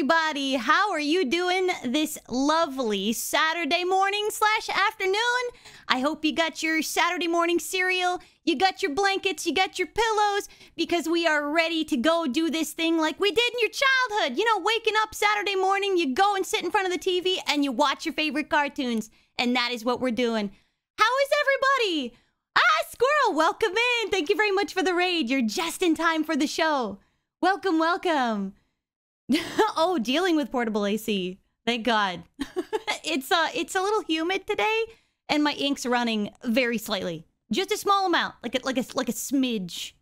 everybody. How are you doing this lovely Saturday morning / afternoon? I hope you got your Saturday morning cereal, you got your blankets, you got your pillows, because we are ready to go do this thing like we did in your childhood. You know, waking up Saturday morning, you go and sit in front of the TV and you watch your favorite cartoons. And that is what we're doing. How is everybody? Ah, Squirrel, welcome in. Thank you very much for the raid. You're just in time for the show. Welcome, welcome. Oh, dealing with portable AC. Thank God. It's a little humid today, and my ink's running very slightly, just a small amount, like a smidge.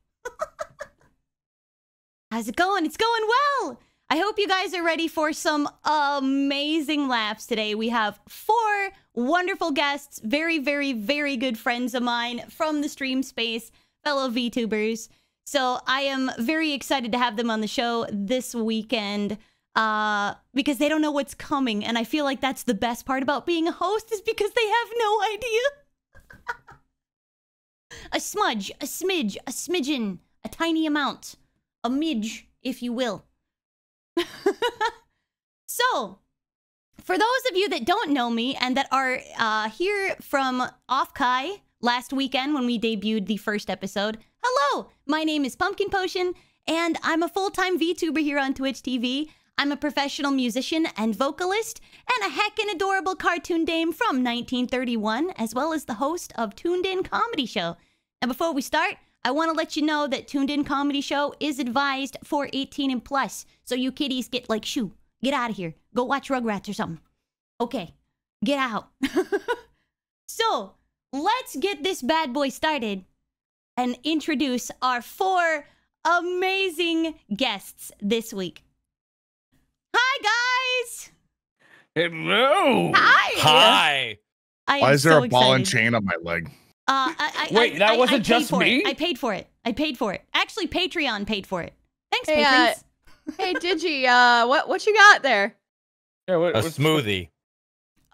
How's it going? It's going well. I hope you guys are ready for some amazing laughs today. We have 4 wonderful guests, very, very, very good friends of mine from the stream space, fellow VTubers. So I am very excited to have them on the show this weekend because they don't know what's coming. And I feel like that's the best part about being a host, is because they have no idea. A smudge, a smidge, a smidgen, a tiny amount, a midge, if you will. So, for those of you that don't know me and that are here from Off-Kai last weekend when we debuted the first episode, hello, my name is Pumpkin Potion, and I'm a full-time VTuber here on Twitch TV. I'm a professional musician and vocalist, and a heckin' adorable cartoon dame from 1931, as well as the host of Tuned In Comedy Show. Now, before we start, I want to let you know that Tuned In Comedy Show is advised for 18 and plus, so you kiddies get like, shoo, get out of here. Go watch Rugrats or something. Okay, get out. So, let's get this bad boy started and introduce our 4 amazing guests this week. Hi, guys! Hello! Hi! Hi! Why is there a ball and chain on my leg? Wait, that wasn't just me? I paid for it. I paid for it. Actually, Patreon paid for it. Thanks, patrons. Hey, Digi, what you got there? Yeah, a smoothie.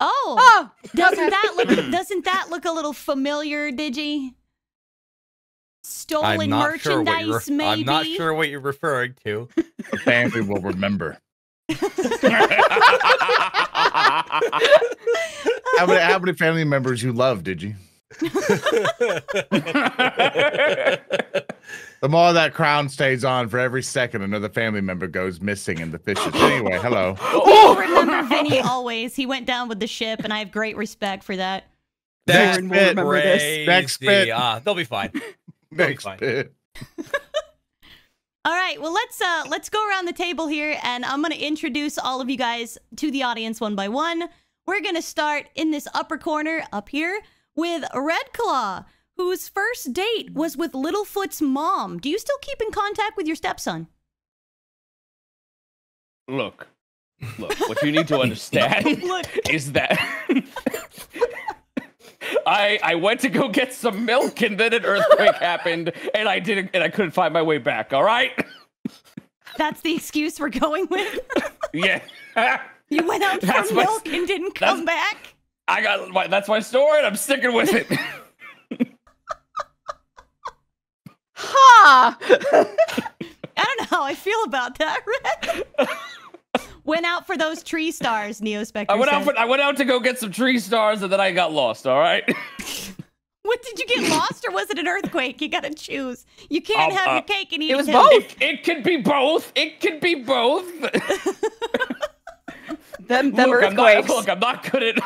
Oh! Doesn't that look a little familiar, Digi? Stolen merchandise, maybe? I'm not sure what you're referring to. The family will remember. How many family members you love, Digi? The more that crown stays on, for every second another family member goes missing in the fishes. Anyway, hello. Oh! Remember Vinny always. He went down with the ship, and I have great respect for that. Next bit. We'll this. Next bit. They'll be fine. Next bit. All right, well, let's go around the table here, and I'm gonna introduce all of you guys to the audience one by one. We're gonna start in this upper corner up here with Red Claw, whose first date was with Littlefoot's mom. Do you still keep in contact with your stepson? Look, what you need to understand is that I went to go get some milk, and then an earthquake happened, and I couldn't find my way back. All right. That's the excuse we're going with. Yeah. You went out for milk and didn't come back. That's my story, and I'm sticking with it. Ha! I don't know how I feel about that, Rick. Went out for those tree stars, Neospector. I went out to go get some tree stars, and then I got lost, all right? What, did you get lost, or was it an earthquake? You gotta choose. You can't have your cake and eat it. It was both. It could be both. It could be both. Them earthquakes. I'm not good at...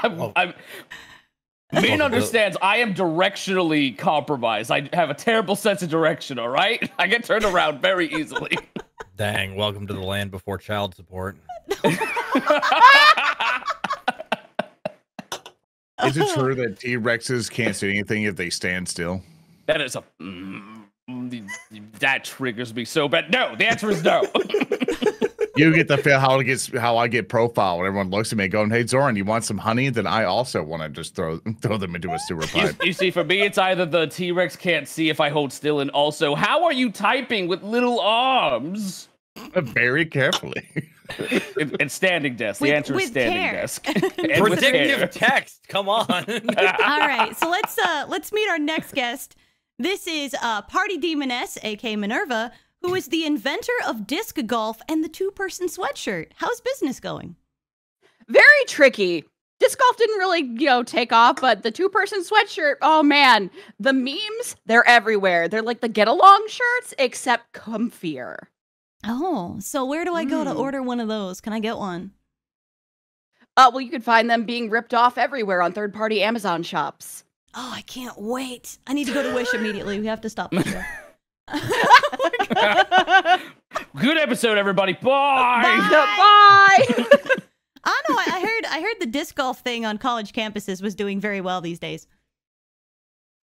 Main understands I am directionally compromised. I have a terrible sense of direction, all right? I get turned around very easily. Dang, welcome to the land before child support. Is it true that T-Rexes can't see anything if they stand still? That is a... that triggers me so bad. No, the answer is no. You get the feel how I get profiled when everyone looks at me going, hey, Zoran, you want some honey? Then I also want to just throw them into a sewer pipe. You see, for me, it's either the T-Rex can't see if I hold still, and also, how are you typing with little arms? Very carefully. And standing desk. The answer is standing desk. Predictive text. Come on. All right. So let's meet our next guest. This is Party Demoness, a.k.a. Minerva, who is the inventor of disc golf and the two-person sweatshirt. How's business going? Very tricky. Disc golf didn't really, you know, take off, but the two-person sweatshirt, oh man, the memes, they're everywhere. They're like the get-along shirts, except comfier. Oh, so where do I go to order one of those? Can I get one? Well, you can find them being ripped off everywhere on third-party Amazon shops. Oh, I can't wait. I need to go to Wish immediately. We have to stop. Good episode, everybody. Bye. Bye. Bye. I know. I heard the disc golf thing on college campuses was doing very well these days.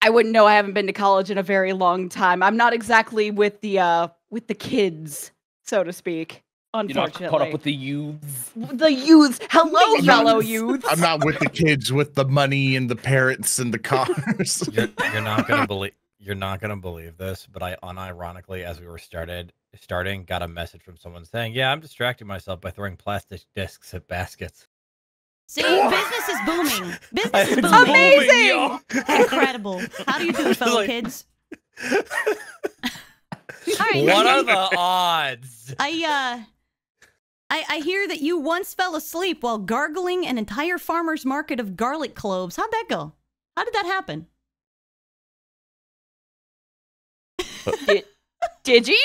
I wouldn't know. I haven't been to college in a very long time. I'm not exactly with the kids, so to speak. Unfortunately, you're not caught up with the youths. The youths. Hello, fellow youths. I'm not with the kids, with the money and the parents and the cars. You're not gonna believe. You're not gonna believe this, but I unironically, as we were starting, got a message from someone saying, yeah, I'm distracting myself by throwing plastic discs at baskets. See, business is booming. Business is booming. Amazing. Incredible. How do you do it, fellow kids? Right. What are the odds? I hear that you once fell asleep while gargling an entire farmer's market of garlic cloves. How'd that go? How did that happen? Did you?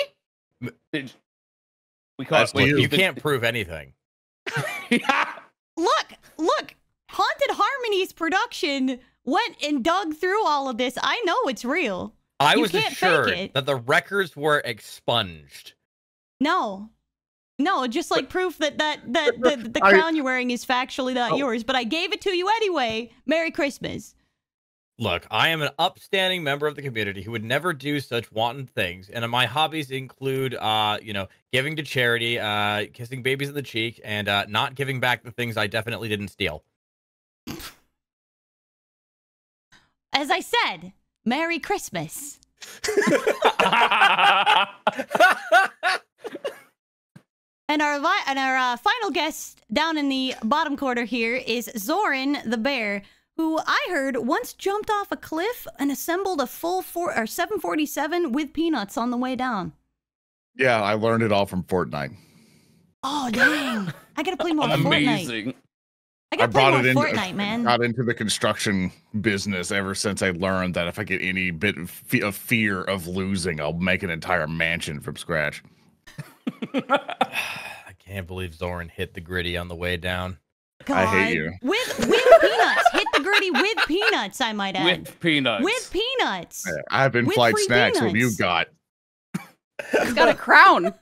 We call it, you can't prove anything. Yeah. Look, Haunted Harmony's production went and dug through all of this. I know it's real. I was assured that the records were expunged. No, just like proof that the crown you're wearing is factually not yours, but I gave it to you anyway. Merry Christmas. Look, I am an upstanding member of the community who would never do such wanton things, and my hobbies include, you know, giving to charity, kissing babies in the cheek, and not giving back the things I definitely didn't steal. As I said, Merry Christmas. And our final guest down in the bottom quarter here is Zoran the Bear, who I heard once jumped off a cliff and assembled a full 747 with peanuts on the way down. Yeah, I learned it all from Fortnite. Oh, dang. I got to play more Fortnite. Amazing. I got into the construction business ever since I learned that if I get any bit of fear of losing, I'll make an entire mansion from scratch. I can't believe Zoran hit the gritty on the way down. God. I hate you. With peanuts. Hit the gritty with peanuts, I might add. With peanuts. With peanuts. I've been flight snacks. Peanuts. What have you got? He's got a crown.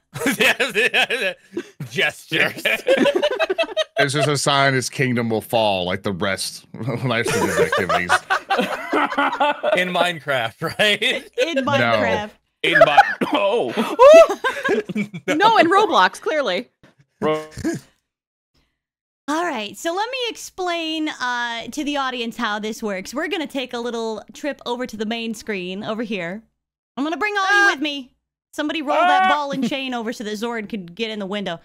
Gestures. It's just a sign his kingdom will fall like the rest of life's activities. In Minecraft, right? In Minecraft. No. In Minecraft. Oh. No, in Roblox, clearly. All right, so let me explain to the audience how this works. We're going to take a little trip over to the main screen over here. I'm going to bring all you with me. Somebody roll that ball and chain over so that Zoran could get in the window.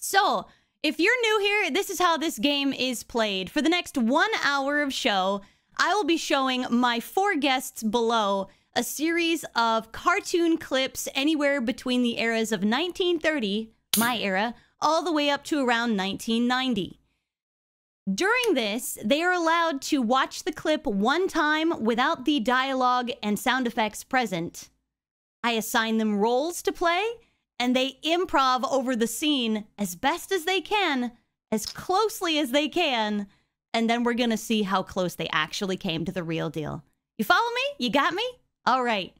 So if you're new here, this is how this game is played. For the next 1 hour of show, I will be showing my four guests below a series of cartoon clips anywhere between the eras of 1930, my era, all the way up to around 1990. During this, they are allowed to watch the clip one time without the dialogue and sound effects present. I assign them roles to play, and they improv over the scene as best as they can, as closely as they can, and then we're gonna see how close they actually came to the real deal. You follow me? You got me? All right.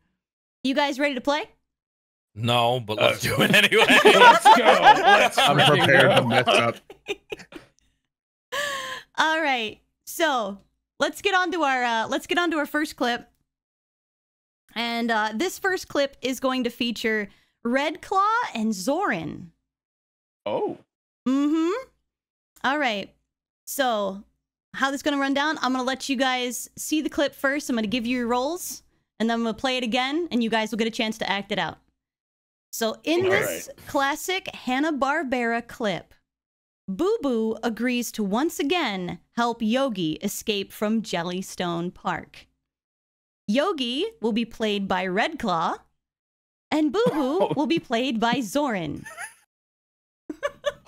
You guys ready to play? No, but let's do it anyway. Let's go. I'm prepared to mess up. All right, so let's get onto our first clip, and this first clip is going to feature Red Claw and Zoran. Oh. Mm-hmm. All right. So how this is gonna run down? I'm gonna let you guys see the clip first. I'm gonna give you your roles, and then I'm gonna play it again, and you guys will get a chance to act it out. So in this classic Hanna-Barbera clip, Boo-Boo agrees to once again help Yogi escape from Jellystone Park. Yogi will be played by Red Claw, And Boo-Boo will be played by Zoran.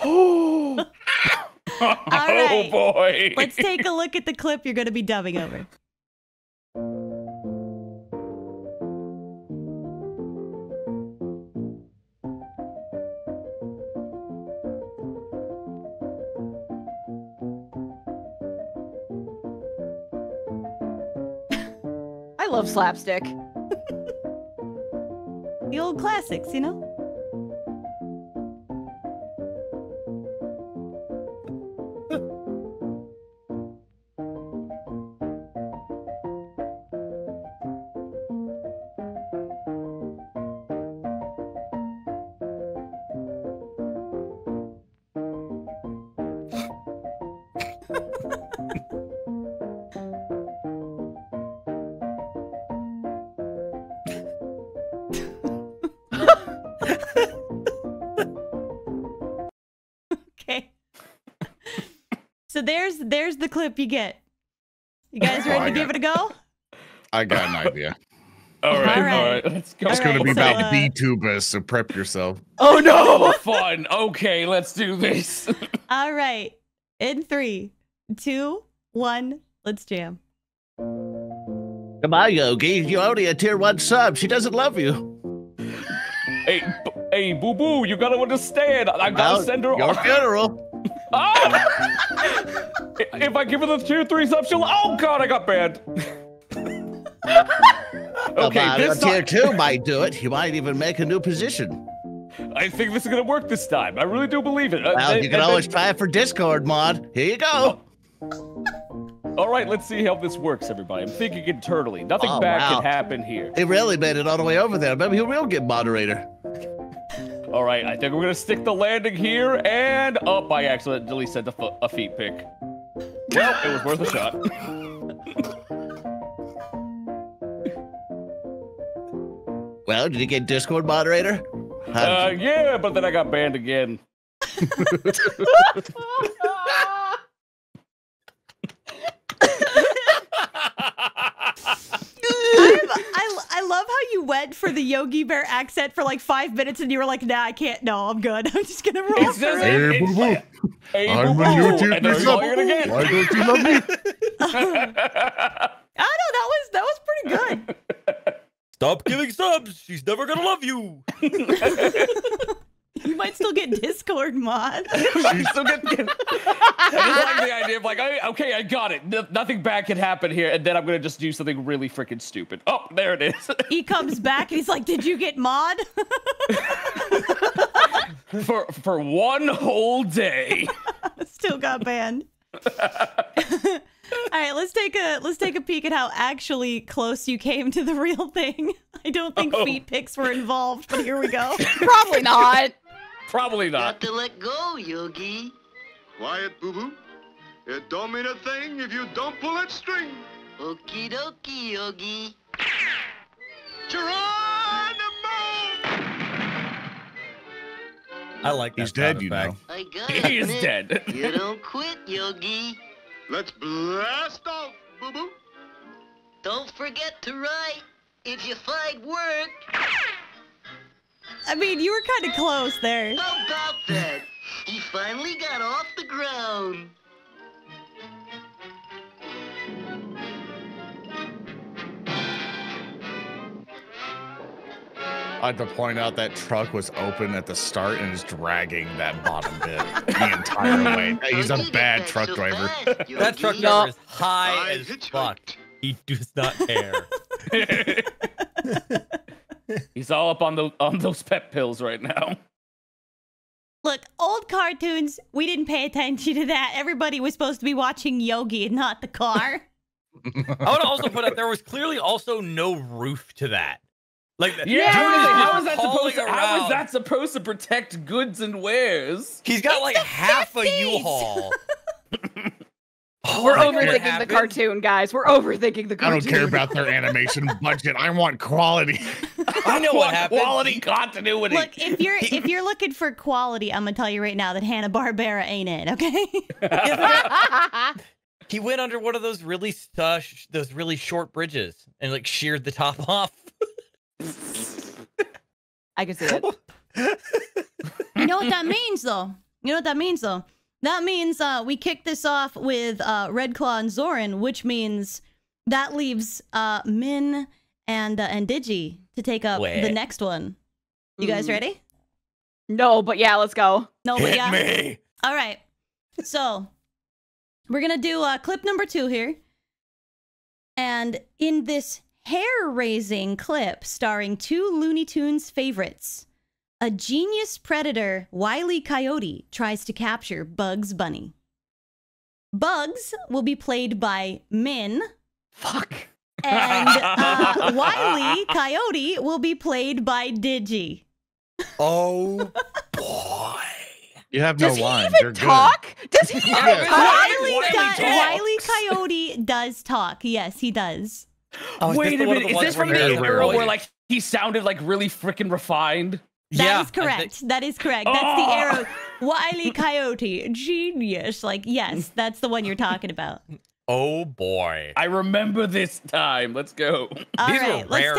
All right. Oh boy. Let's take a look at the clip you're going to be dubbing over. I love slapstick. The old classics, you know? So there's the clip you get. You guys ready to give it a go? I got an idea. all right, let's go. It's going to be about VTubers, so prep yourself. Oh no, fun. Okay, let's do this. All right, in 3, 2, 1, let's jam. Come on, Yogi, you only a tier 1 sub. She doesn't love you. Hey, Boo Boo, you gotta understand. I gotta send her your funeral. Oh! If I give her the 2-3 sub, she'll. Oh God, I got banned. Okay, this time. Tier 2 might do it. You might even make a new position. I think this is gonna work this time. I really do believe it. Well, you can always try it for Discord mod. Here you go. All right, let's see how this works, everybody. I'm thinking internally. Nothing bad can happen here. He really made it all the way over there. Maybe he will get moderator. All right, I think we're gonna stick the landing here and up. I accidentally sent a feet pick. Well, it was worth a shot. Well, did you get Discord moderator? Yeah, but then I got banned again. I love how you went for the Yogi Bear accent for like 5 minutes and you were like, nah, I can't. No, I'm good. I'm just going to roll through it. Hey, I'm a YouTube sub. Why don't you love me? I know, that was pretty good. Stop giving subs. She's never going to love you. You might still get Discord mod. You still get. I just like the idea of like, okay, I got it. Nothing bad can happen here, and then I'm gonna just do something really freaking stupid. Oh, there it is. He comes back and he's like, "Did you get mod?" for one whole day. Still got banned. All right, let's take a peek at how actually close you came to the real thing. I don't think feet picks were involved, but here we go. Probably not. Probably not. Got to let go, Yogi. Quiet, Boo-Boo. It don't mean a thing if you don't pull that string. Okie dokie, Yogi. Geronimo! I like that. He's dead, you know. He is dead. You don't quit, Yogi. Let's blast off, Boo-Boo. Don't forget to write if you find work. I mean, you were kind of close there. How about that? He finally got off the ground. I have to point out that truck was open at the start and is dragging that bottom bit the entire way. He's a bad truck driver. That truck driver is high as fuck. He does not care. He's all up on those pep pills right now. Look, old cartoons, we didn't pay attention to that. Everybody was supposed to be watching Yogi and not the car. I would also put up there was clearly also no roof to that. Like, yeah, how is that supposed to protect goods and wares? He's got like half a U-Haul. We're overthinking the cartoon, guys. We're overthinking the cartoon. I don't care about their animation budget. I want quality. I know what happened. Quality continuity. Look, if you're looking for quality, I'm gonna tell you right now that Hanna-Barbera ain't it, okay? He went under one of those really short bridges and like sheared the top off. I can see it. You know what that means, though? You know what that means, though? That means we kicked this off with Red Claw and Zoran, which means that leaves Min and Digi to take up the next one. You guys ready? No, but yeah, let's go. No, but yeah. Hit me. All right. So we're going to do clip number 2 here. And in this hair-raising clip starring 2 Looney Tunes favorites, a genius predator, Wile E. Coyote, tries to capture Bugs Bunny. Bugs will be played by Min. Fuck. And Wile E. Coyote will be played by Digi. Oh, boy. You have no lines. Does he even talk? Does he even talk? Wile E. Coyote does talk. Yes, he does. Oh, wait a minute. Is this from the era where like he sounded like really freaking refined? That is correct. That is correct. That's the era. Wile E. Coyote, genius. Like, yes, that's the one you're talking about. Oh boy! I remember this time. Let's go. All right, let's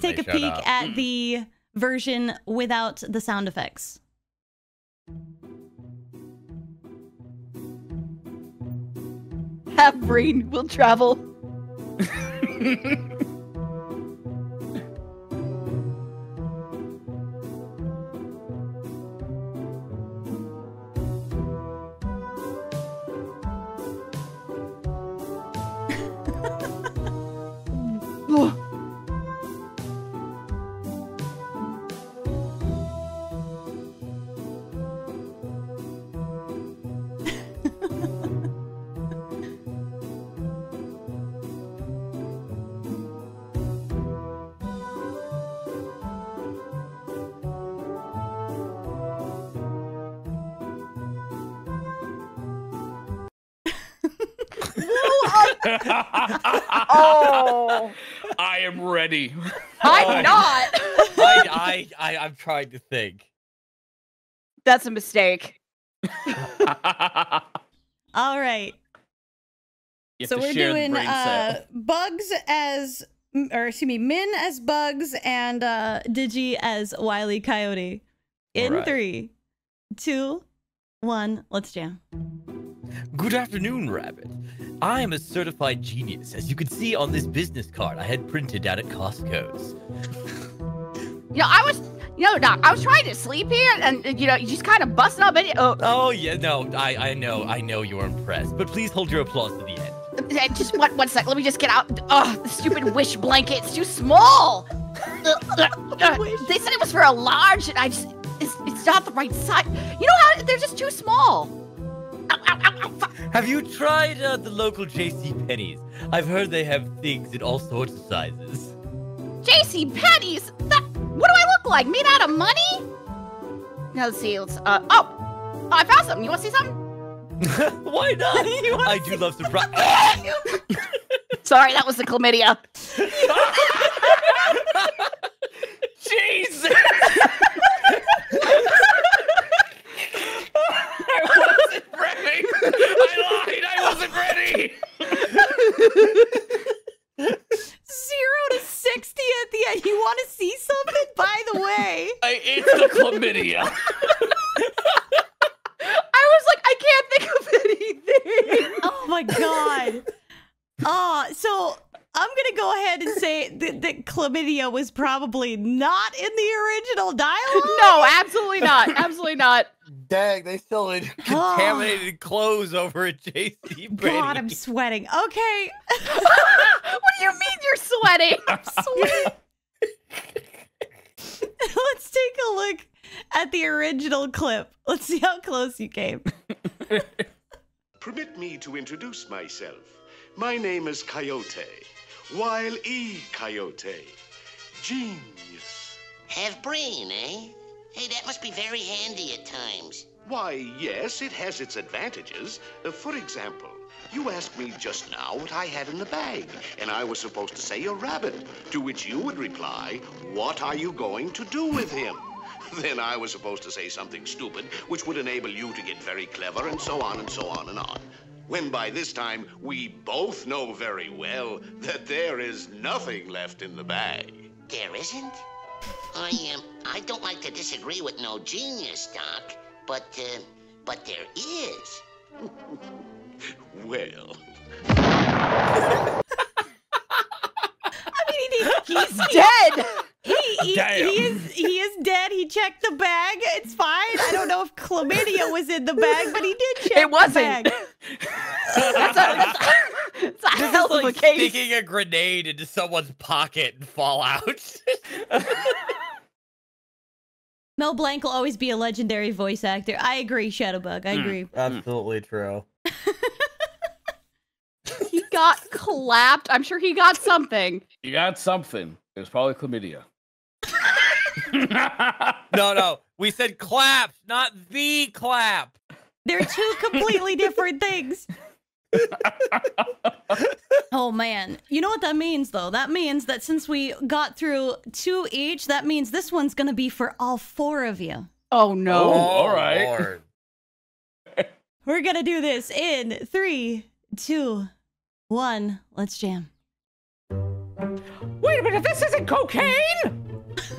take a peek at the version without the sound effects. Half brain will travel. Oh, I am ready. I'm not. I'm trying to think. That's a mistake. All right. So we're doing Bugs as, or excuse me, Min as Bugs and Digi as Wile E. Coyote. In 3, 2, 1, let's jam. Good afternoon, Rabbit. I am a certified genius, as you can see on this business card I had printed out at Costco's. You know, Doc, I was trying to sleep here, and you know, you just kind of busting up. Oh yeah, no, I know you're impressed, but please hold your applause to the end. Just one sec, let me just get out. Oh, the stupid wish blanket, it's too small. They said it was for a large, and I just, it's not the right size. You know how they're just too small. Have you tried the local JCPenney's? I've heard they have things in all sorts of sizes. JCPenney's? What do I look like? Made out of money? Now let's see. Let's, oh, I found something. You want to see something? Why not? I do love surprise. Sorry, that was the chlamydia. Jesus! I wasn't ready. I lied. I wasn't ready. 0 to 60 at the end. You want to see something? By the way, it's the chlamydia. I was like, I can't think of anything. Oh my god. So I'm gonna go ahead and say that chlamydia was probably not in the original dialogue. No, absolutely not. Absolutely not. Dang, they still had contaminated clothes over at JCPenney. God, I'm sweating. Okay. What do you mean you're sweating? I'm sweating. Let's take a look at the original clip. Let's see how close you came. Permit me to introduce myself. My name is Coyote. Wile E. Coyote. Genius. Have brain, eh? Hey, that must be very handy at times. Why, yes, it has its advantages. For example, you asked me just now what I had in the bag, and I was supposed to say a rabbit, to which you would reply, what are you going to do with him? Then I was supposed to say something stupid, which would enable you to get very clever, and so on and so on and on. When by this time, we both know very well that there is nothing left in the bag. There isn't? I don't like to disagree with no genius, Doc, but there is. Well. I mean, he's dead. He is dead. He checked the bag. It's fine. I don't know if chlamydia was in the bag, but he did check the bag. It wasn't. That's a hell of like a case. Sticking a grenade into someone's pocket and fall out. Mel Blanc will always be a legendary voice actor. I agree, Shadowbug. I agree. Absolutely true. He got clapped. I'm sure he got something. He got something. It was probably chlamydia. No. We said clapped, not the clap. They're two completely different things. Oh, man. You know what that means, though? That means that since we got through two each, that means this one's going to be for all four of you. Oh, no. Oh, all right. We're going to do this in 3, 2, 1. Let's jam. Wait a minute. This isn't cocaine?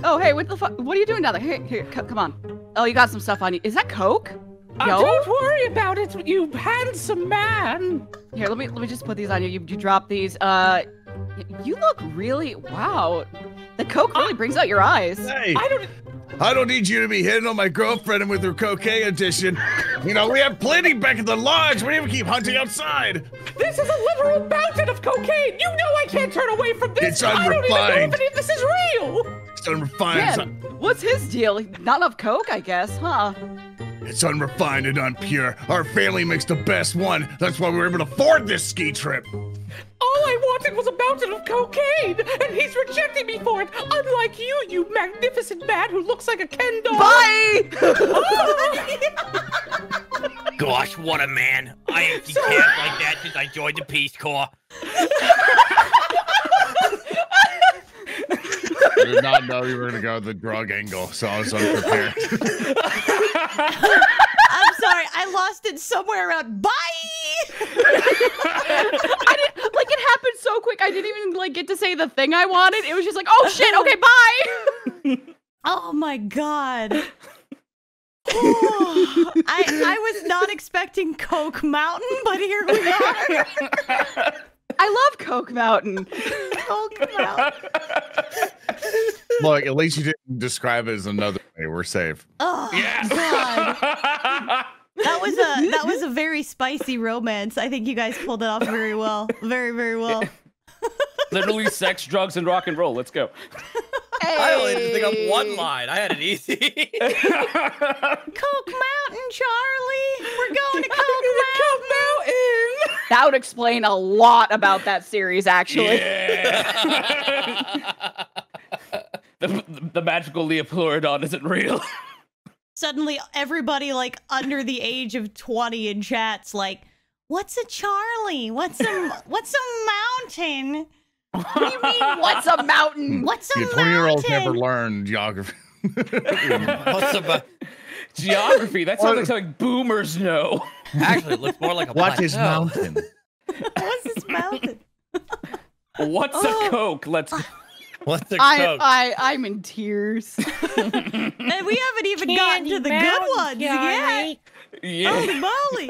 Oh, hey, what the fuck? What are you doing down there? Here, come on. Oh, you got some stuff on you. Is that coke? No? Oh, don't worry about it, you handsome man. Here, let me just put these on you. You drop these. You look really The coke really brings out your eyes. Hey, I don't need you to be hitting on my girlfriend and with her cocaine addiction. You know we have plenty back at the lodge. We even keep hunting outside. This is a literal mountain of cocaine. You know I can't turn away from this. It's unrefined. I don't even know if this is real. It's unrefined. Man, what's his deal? Not enough coke, I guess, huh? It's unrefined and unpure. Our family makes the best one. That's why we were able to afford this ski trip. All I wanted was a mountain of cocaine, and he's rejecting me for it. Unlike you, you magnificent man who looks like a Ken doll. Bye! Gosh, what a man. I ain't camped like that since I joined the Peace Corps. I did not know you were going to go the drug angle, so I was unprepared. I'm sorry, I lost it somewhere around. Bye! I didn't, like, it happened so quick, I didn't even, like, get to say the thing I wanted. It was just like, oh, shit, okay, bye! Oh, my God. I was not expecting Coke Mountain, but here we are. I love Coke Mountain. Coke Mountain. Look, at least you didn't describe it as another way. We're safe. Oh, yeah. God. That was a very spicy romance. I think you guys pulled it off very well. Very, very well. Literally sex, drugs, and rock and roll. Let's go. Hey. I only had to think of one line. I had it easy. Coke Mountain, Charlie. We're going to Coke Mountain. That would explain a lot about that series, actually. Yeah. The magical Leopleurodon isn't real. Suddenly, everybody like under the age of 20 in chat's like, "What's a Charlie? What's a mountain?" What do you mean? What's a mountain? What's a mountain? 20-year-olds never learn geography. Geography? That sounds like something boomers know. Actually, it looks more like a what is mountain? What's this mountain? What's a Coke? Let's. What's the Coke? I'm in tears. And we haven't even gotten to the good ones yet. Yeah. Holy moly!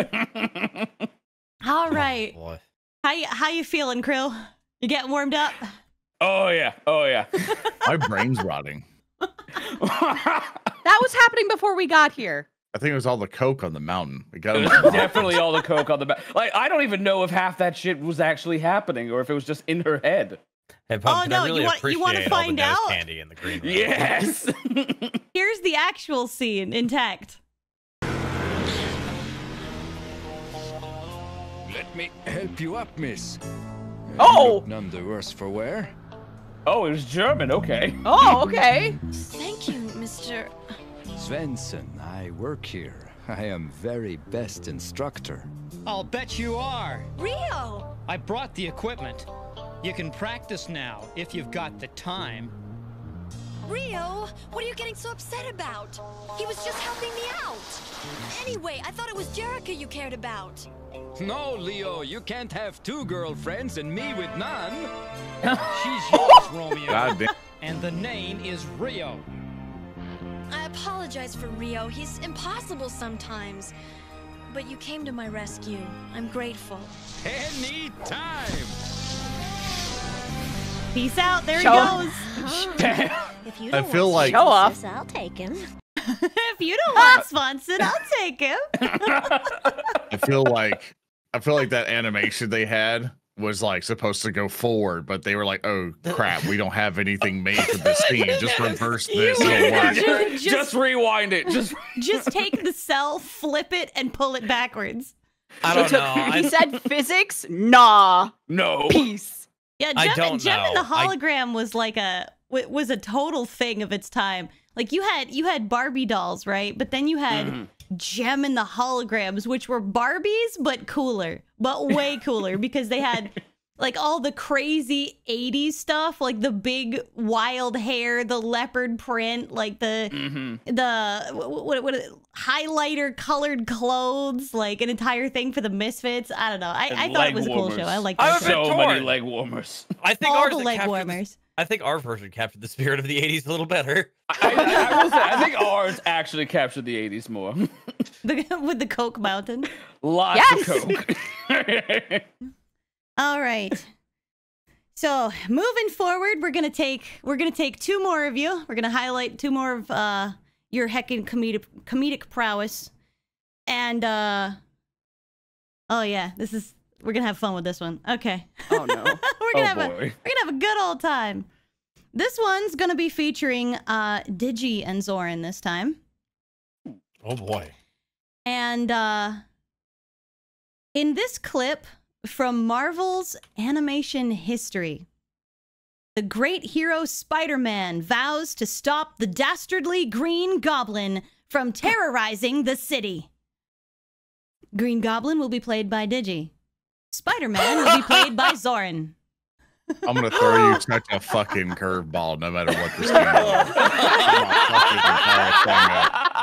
All right. Oh, boy. How you feeling, Krill? You getting warmed up? Oh yeah. Oh yeah. My brain's rotting. That was happening before we got here. I think it was all the coke on the mountain. Definitely all the coke on the mountain. Like I don't even know if half that shit was actually happening or if it was just in her head. Hey, Pumpkin, oh no! I really you want to find out? Candy in the green room. Yes. Here's the actual scene intact. Let me help you up, miss. Oh! None the worse for wear. Oh, it was German. Okay. Oh, okay. Thank you, Mr. Svensson. I work here. I am very best instructor. I'll bet you are. Rio. I brought the equipment. You can practice now, if you've got the time. Rio, what are you getting so upset about? He was just helping me out. Anyway, I thought it was Jerrica you cared about. No, Leo, you can't have two girlfriends and me with none. She's yours, Romeo. and the name is Rio. I apologize for Rio. He's impossible sometimes. But you came to my rescue. I'm grateful. Anytime! Peace out. There he goes. If you don't want sponsors, I'll take him. If you don't want sponsored, I'll take him. I feel like that animation they had was like supposed to go forward, but they were like, "Oh crap, we don't have anything made for this scene. Just reverse this. Just rewind it. Just take the cell, flip it, and pull it backwards." I don't know. He said physics. Nah. No. Peace. Yeah, Gem and the hologram was like a total thing of its time. Like you had Barbie dolls, right? But then you had Gem and the holograms, which were Barbies but cooler, but way cooler, because they had like all the crazy 80s stuff, like the big wild hair, the leopard print, like the what highlighter colored clothes, like an entire thing for the misfits. I don't know. I thought it was a cool show. I liked it. So many leg warmers. I think all the leg warmers. I think our version captured the spirit of the 80s a little better. I will say, I think ours actually captured the 80s more. With the Coke Mountain? Lots of Coke. All right. So moving forward, we're gonna take two more of you. We're gonna highlight two more of your heckin' comedic prowess. And oh yeah, this is. We're gonna have fun with this one. Okay. Oh no. we're gonna have a good old time. This one's gonna be featuring Digi and Zoran this time. Oh boy. And in this clip from Marvel's animation history, the great hero Spider-Man vows to stop the dastardly Green Goblin from terrorizing the city. Green Goblin will be played by Digi. Spider-Man will be played by Zoran. I'm gonna throw you such a fucking curveball, no matter what this game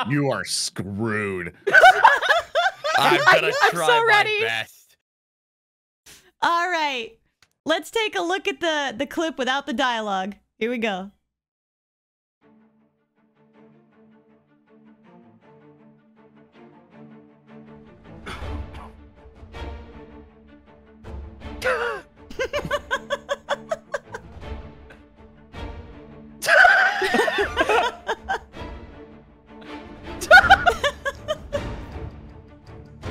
is. You are screwed. I'm gonna try my best. All right, let's take a look at the clip without the dialogue. Here we go.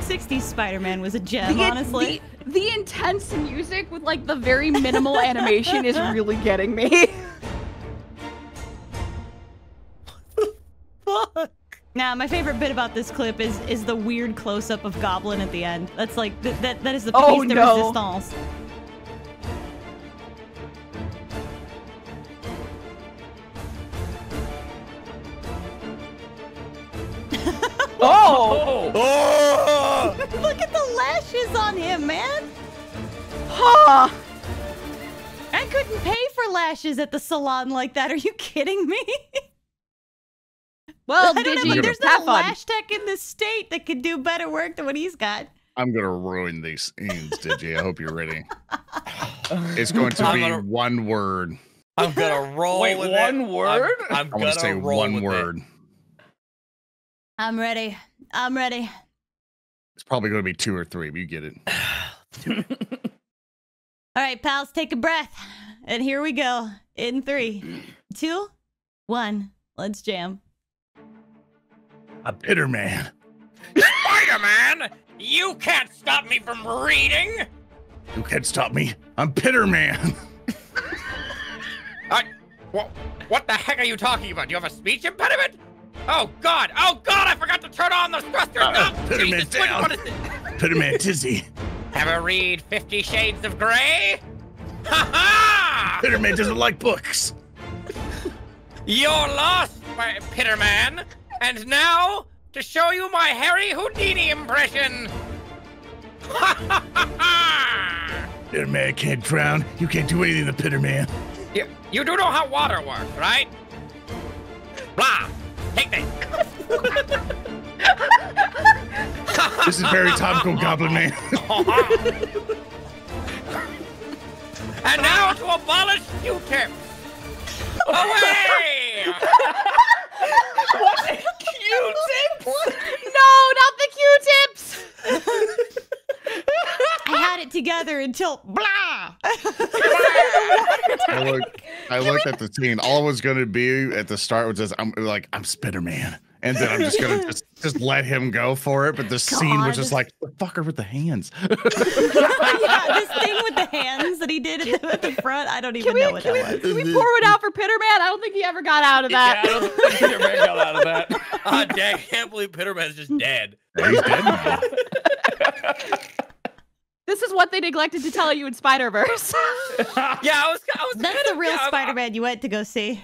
'60s Spider-Man was a gem, honestly. The intense music with like the very minimal animation is really getting me. What the fuck? Now, my favorite bit about this clip is the weird close-up of Goblin at the end. That's like that is the piece de resistance. Oh! Oh! Look at the lashes on him, man! Huh! I couldn't pay for lashes at the salon like that. Are you kidding me? Well, there's no lash tech in this state that could do better work than what he's got. I'm gonna ruin these scenes, Digi. I hope you're ready. It's going to be one word. I'm gonna roll with it. Wait, one word? I'm gonna say one word. I'm ready. I'm ready. It's probably going to be two or three, but you get it. All right, pals, take a breath. And here we go. In 3, 2, 1. Let's jam. A bitter man. Spider-Man, you can't stop me from reading. You can't stop me. I'm bitter man. What the heck are you talking about? Do you have a speech impediment? Oh God, I forgot to turn on those thrusters! Peterman down! Peterman dizzy! Ever read 50 Shades of Grey? Ha-ha! Peterman doesn't like books! You're lost, Peterman! And now, to show you my Harry Houdini impression! Ha-ha-ha-ha! Peterman can't drown, you can't do anything to Peterman. You do know how water works, right? Blah! Take this. This is very topical, Goblin Man. And now to abolish Q-tips. Away! What the Q-tips? No, not the Q-tips! I had it together until blah! I looked at the scene. All it was going to be at the start was just, I'm Spider-Man. And then I'm just going to just let him go for it. But the scene was just like, the fucker with the hands. Yeah, this thing with the hands that he did at the front. I don't even know what that was. Can we pour it out for Pitterman? I don't think he ever got out of that. Yeah, I don't think Pitterman got out of that. Oh, dang, I can't believe Pitterman's just dead. He's dead now. This is what they neglected to tell you in Spider-Verse. Yeah, I was that's the real Spider-Man you went to go see.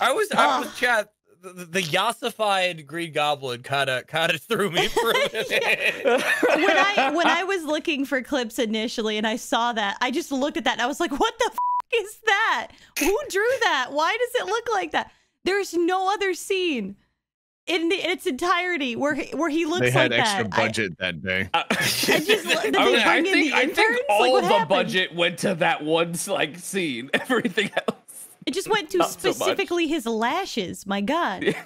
I was Chet. The yassified Green Goblin kind of threw me for a minute. When I was looking for clips initially and I saw that, I just looked at that and I was like, what the f is that? Who drew that? Why does it look like that? There's no other scene in its entirety where he looks like that. They had extra budget that day. I think all of the budget went to that one scene. Everything else. It just went to not specifically so his lashes. My God. Yeah.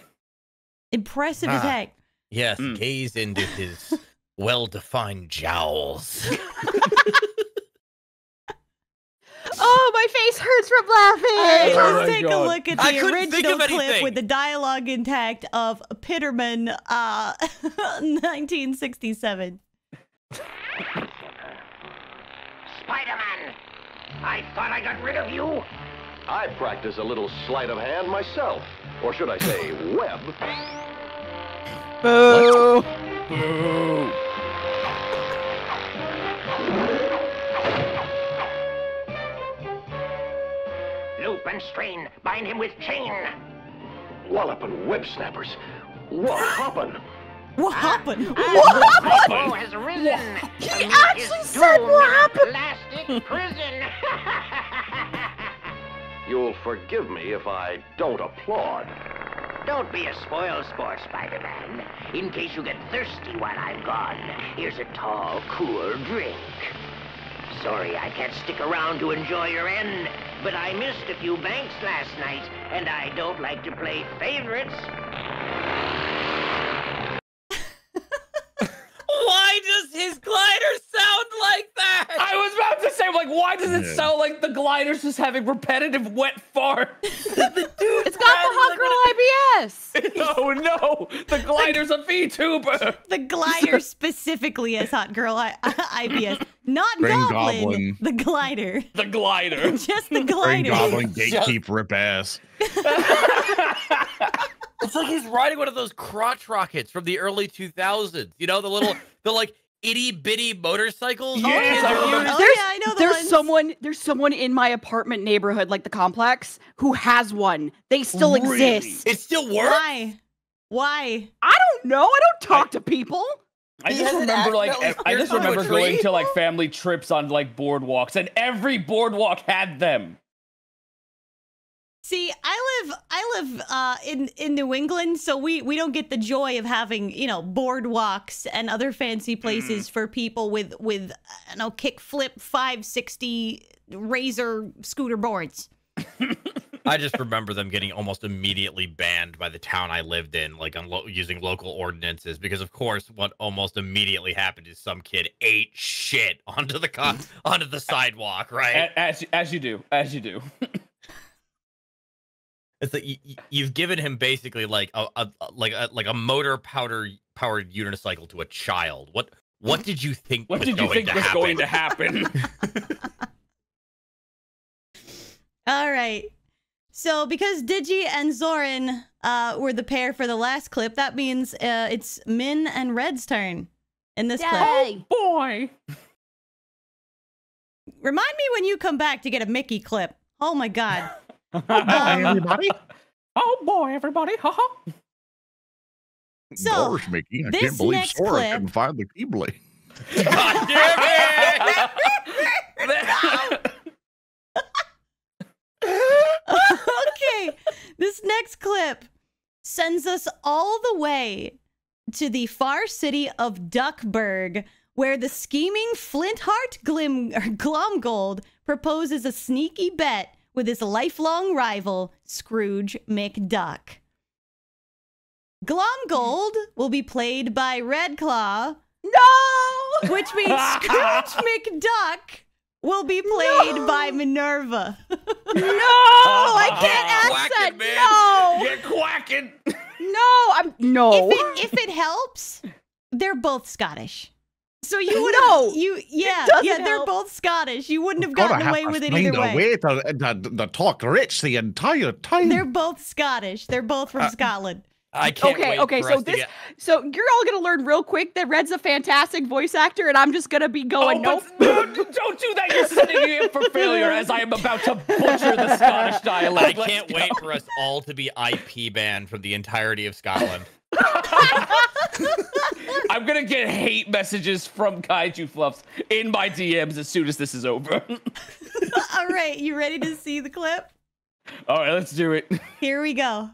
Impressive as heck. Yes, gaze into his well-defined jowls. Oh, my face hurts from laughing. All right, let's take a look at the original clip with the dialogue intact of Pitterman 1967. Spider-Man, I thought I got rid of you. I practice a little sleight of hand myself, or should I say web. Boo! Boo! Loop and strain, bind him with chain. Wallopin' web snappers. Whoppin'. Whoppin'. Whoppin' has risen. He actually said whoppin'. Plastic prison. You'll forgive me if I don't applaud. Don't be a spoil-sport, Spider-Man. In case you get thirsty while I'm gone, here's a tall, cool drink. Sorry I can't stick around to enjoy your end, but I missed a few banks last night, and I don't like to play favorites. Why does his glider sound like that? I was about to say, like, why does it sound like the glider's just having repetitive wet farts? It's got the hot girl IBS. No, the glider's a VTuber. The glider specifically has hot girl IBS. Not Goblin. The glider. The glider. Just the glider. Green Goblin gatekeep rip ass. It's like he's riding one of those crotch rockets from the early 2000s. You know, the little, the like itty bitty motorcycles. Yes, I know. There's someone in my apartment neighborhood, like the complex, who has one. They still exist. It still works. Why? I don't know. I don't talk to people. I just remember going to like family trips on like boardwalks, and every boardwalk had them. See, I live in New England, so we don't get the joy of having, you know, boardwalks and other fancy places for people with I don't know, kickflip 560 razor scooter boards. I just remember them getting almost immediately banned by the town I lived in, like on using local ordinances, because of course, what almost immediately happened is some kid ate shit onto the sidewalk, right? As you do. It's like you've given him basically like a motor-powered unicycle to a child. What did you think? What did you think was going to happen? All right. So because Digi and Zoran were the pair for the last clip, that means it's Min and Red's turn in this clip. Oh boy! Remind me when you come back to get a Mickey clip. Oh my God. Everybody. Oh boy, everybody. Ha-ha. So, gosh, Mickey, I can't believe Sora couldn't find the Keyblade. God damn it! Okay, this next clip sends us all the way to the far city of Duckburg, where the scheming Flintheart Glomgold proposes a sneaky bet with his lifelong rival, Scrooge McDuck. Glomgold will be played by Red Claw. No! Which means Scrooge McDuck will be played by Minerva. No! I can't ask that. No! You're quacking. No, If it helps, they're both Scottish. So you would yeah, they're both Scottish. You wouldn't have gotten away with it either way. We've got to find a way to talk rich the entire time. They're both Scottish. They're both from Scotland. I can't wait. Okay, for so you're all gonna learn real quick that Red's a fantastic voice actor, and I'm just gonna be going Don't do that. You're setting me up for failure, as I am about to butcher the Scottish dialect. I can't wait for us all to be IP banned from the entirety of Scotland. I'm gonna get hate messages from Kaiju Fluffs in my DMs as soon as this is over. All right, you ready to see the clip? All right, let's do it. Here we go.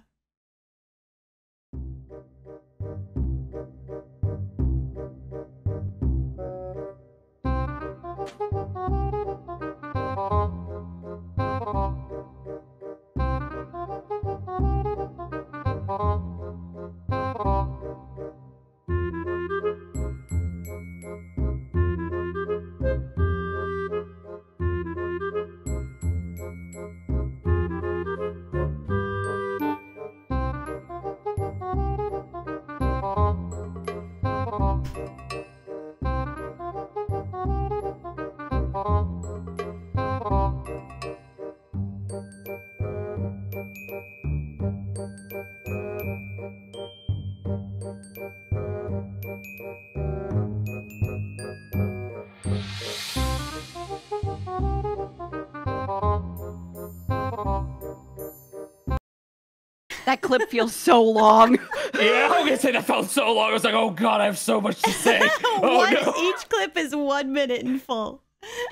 That clip feels so long. Yeah, I was gonna say that felt so long. I was like, oh god, I have so much to say. Each clip is 1 minute in full.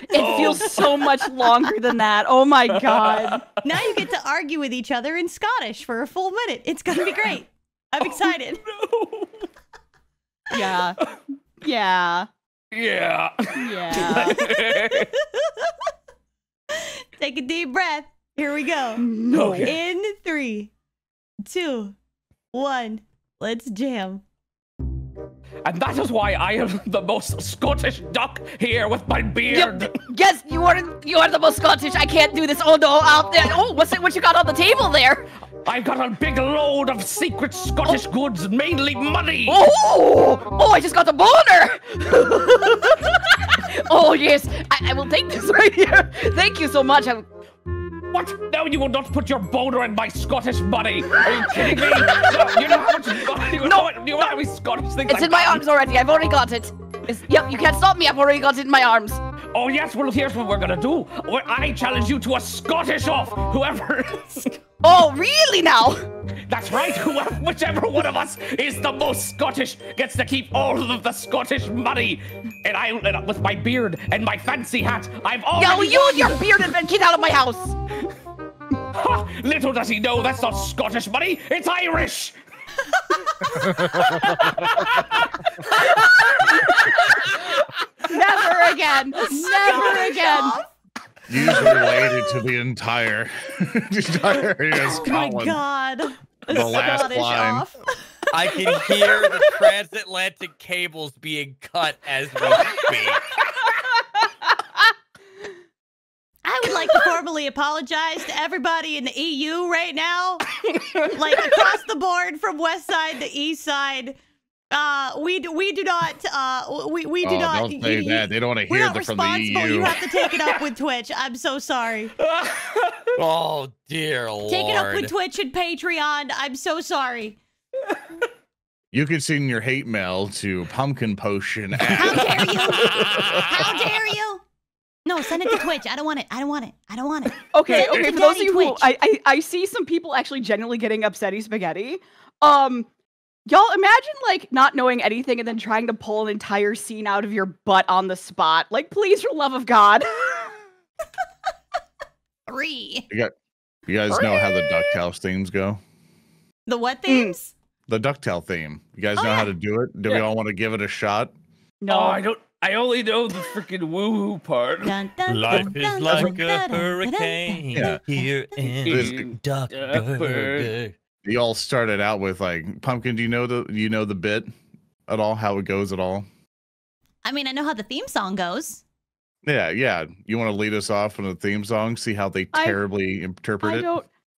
It feels so much longer than that. Oh my god. Now you get to argue with each other in Scottish for a full minute. It's gonna be great. I'm excited. Oh, no. Yeah. Yeah. Yeah. Yeah. Take a deep breath. Here we go. No. Okay. In 3, 2, 1, let's jam. And that is why I am the most Scottish duck here with my beard. Yes, you are the most Scottish. I can't do this. Oh no, out there. Oh, what's it? What you got on the table there? I've got a big load of secret Scottish goods, mainly money. Oh, I just got a boner. Oh yes, I will take this right here. Thank you so much. What? No, you will not put your boner in my Scottish money. Are you kidding me? No, you know how much money you want to be Scottish things. It's like in my arms already. I've already got it. Yep, you can't stop me. I've already got it in my arms. Oh, yes. Well, here's what we're going to do. I challenge you to a Scottish off. Whoever. Oh, really now? That's right. Whichever one of us is the most Scottish gets to keep all of the Scottish money. And I, with my beard and my fancy hat, I've already... Yeah, well, you and your beard have been kicked out of my house. Ha, little does he know that's not Scottish money. It's Irish. Never again. Never again. You've related to the entire Scotland. Oh my god. The last line. Off. I can hear the transatlantic cables being cut as we speak. I would like to formally apologize to everybody in the EU right now. Like across the board from west side to east side. We do not. Don't say that. They don't want to hear that from the EU. You have to take it up with Twitch. I'm so sorry. Oh dear Lord. Take it up with Twitch and Patreon. I'm so sorry. You could send your hate mail to Pumpkin Potion. How dare you? How dare you? No, send it to Twitch. I don't want it. I don't want it. I don't want it. Okay. For those of you who I see some people actually genuinely getting upsetty spaghetti. Y'all imagine like not knowing anything and then trying to pull an entire scene out of your butt on the spot. Like, please, for love of God. You guys know how the DuckTales themes go? The what themes? The DuckTales theme. You guys know how to do it? Do we all want to give it a shot? No, I don't. I only know the freaking woohoo part. Life is like a hurricane here in Duckburg. You all started out with like, Pumpkin, do you know the bit at all? How it goes at all? I mean, I know how the theme song goes. Yeah, yeah. You want to lead us off on the theme song? See how they terribly interpret it?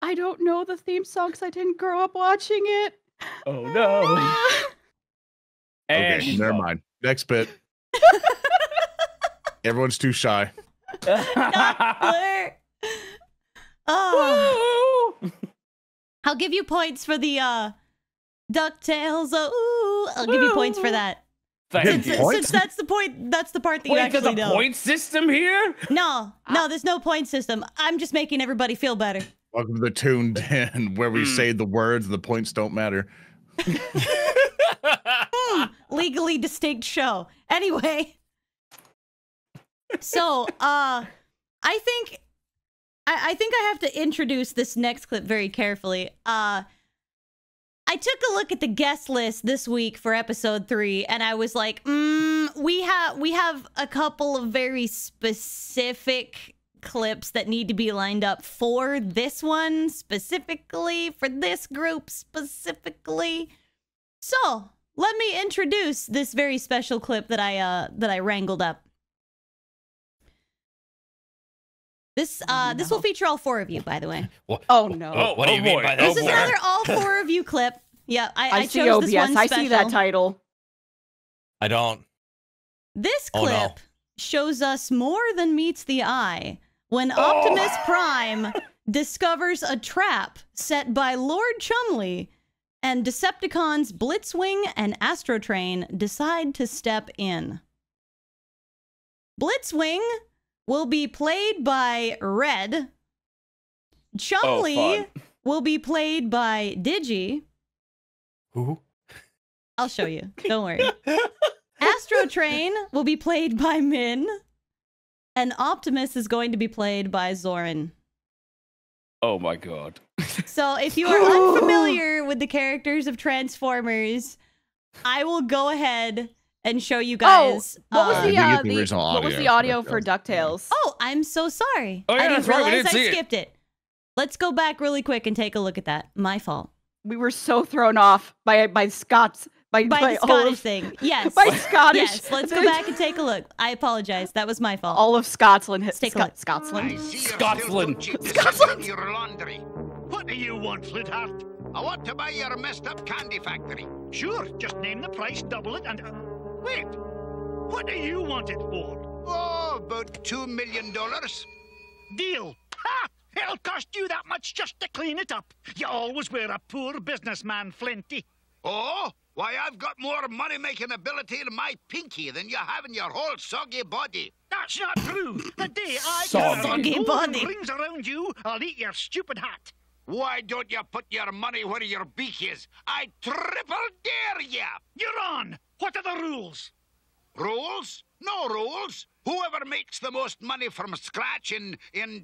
I don't know the theme song because I didn't grow up watching it. Oh, no. Okay, never mind. Next bit. Everyone's too shy. Oh. I'll give you points for the DuckTales. Oh, I'll give you points for that. Since that's the point, that's the part that you actually know. Point system here? No, no, there's no point system. I'm just making everybody feel better. Welcome to the Tuned In, where we say the words, the points don't matter. Legally distinct show. Anyway, so I think I have to introduce this next clip very carefully. I took a look at the guest list this week for episode 3, and I was like, we have a couple of very specific clips that need to be lined up for this one specifically, for this group specifically. So let me introduce this very special clip that I wrangled up. This will feature all 4 of you, by the way. What? Oh no! Oh, what do you mean by that? This is another all 4 of you clip. Yeah, I chose this one special. I see that title. I don't. This clip shows us more than meets the eye when Optimus Prime discovers a trap set by Lord Chumley, and Decepticons Blitzwing and Astrotrain decide to step in. Blitzwing will be played by Red. Chumley will be played by Digi. Who? I'll show you. Don't worry. Astrotrain will be played by Min. And Optimus is going to be played by Zoran. Oh my god. So if you are unfamiliar with the characters of Transformers, I will go ahead and show you guys. Oh, what was the audio for DuckTales? Oh, I'm so sorry. Oh, yeah, I didn't realize I skipped it. Let's go back really quick and take a look at that. My fault. We were so thrown off by the Scottish thing. Yes. By Scottish. Yes, let's go back and take a look. I apologize. That was my fault. All of Scotland. Let's take a look. Scotland. Scotland. Scotland. Your laundry. What do you want, Flitheart? I want to buy your messed up candy factory. Sure. Just name the price, double it, and... Wait, what do you want it for? Oh, about $2 million. Deal. Ha! It'll cost you that much just to clean it up. You always were a poor businessman, Flinty. Oh, why, I've got more money-making ability in my pinky than you have in your whole soggy body. That's not true. The day I get golden rings around you, I'll eat your stupid hat. Why don't you put your money where your beak is? I triple dare you. You're on. What are the rules? Rules? No rules. Whoever makes the most money from scratch in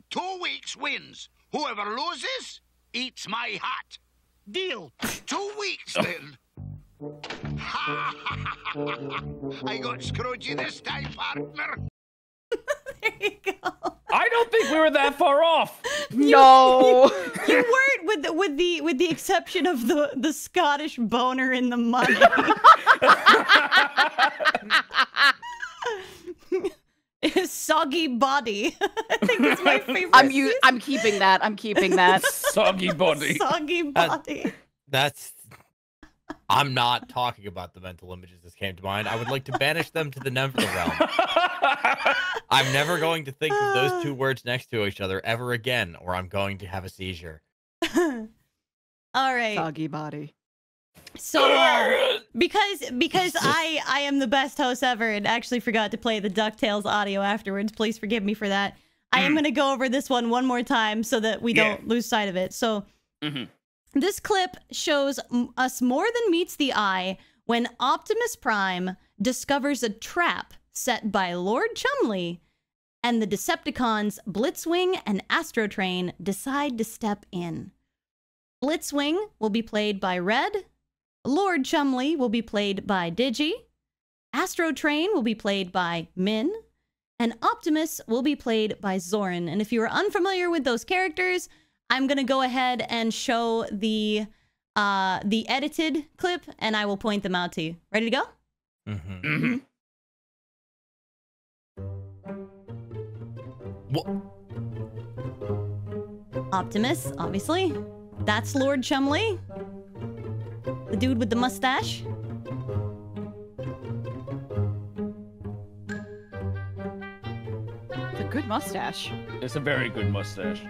2 weeks wins. Whoever loses eats my hat. Deal. 2 weeks then. I got Scroogey this time, partner. There you go. I don't think we were that far off. You weren't, with the exception of the Scottish boner in the money. Soggy body. I think it's my favorite. I'm keeping that. I'm keeping that. Soggy body. Soggy body. That's. I'm not talking about the mental images that came to mind. I would like to banish them to the Never realm. I'm never going to think of those 2 words next to each other ever again, or I'm going to have a seizure. All right. Soggy body. So because I am the best host ever and actually forgot to play the DuckTales audio afterwards, please forgive me for that. I am going to go over this one more time so that we don't lose sight of it. So this clip shows us more than meets the eye when Optimus Prime discovers a trap set by Lord Chumley, and the Decepticons Blitzwing and Astrotrain decide to step in. Blitzwing will be played by Red. Lord Chumley will be played by Digi. Astrotrain will be played by Min, and Optimus will be played by Zoran. And if you are unfamiliar with those characters, I'm going to go ahead and show the edited clip, and I will point them out to you. Ready to go? Mm-hmm. Mm-hmm. What? Optimus, obviously. That's Lord Chumley, the dude with the mustache. It's a good mustache. It's a very good mustache.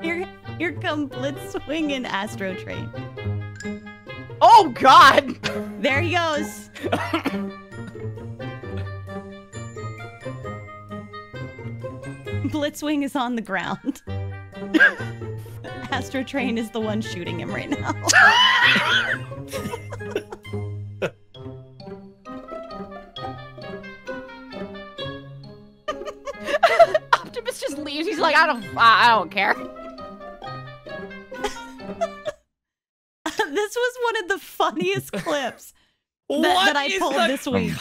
Here come Blitzwing and Astrotrain. Oh God! There he goes. Blitzwing is on the ground. Astrotrain is the one shooting him right now. Optimus just leaves. He's like, I don't care. This was one of the funniest clips that I pulled this week.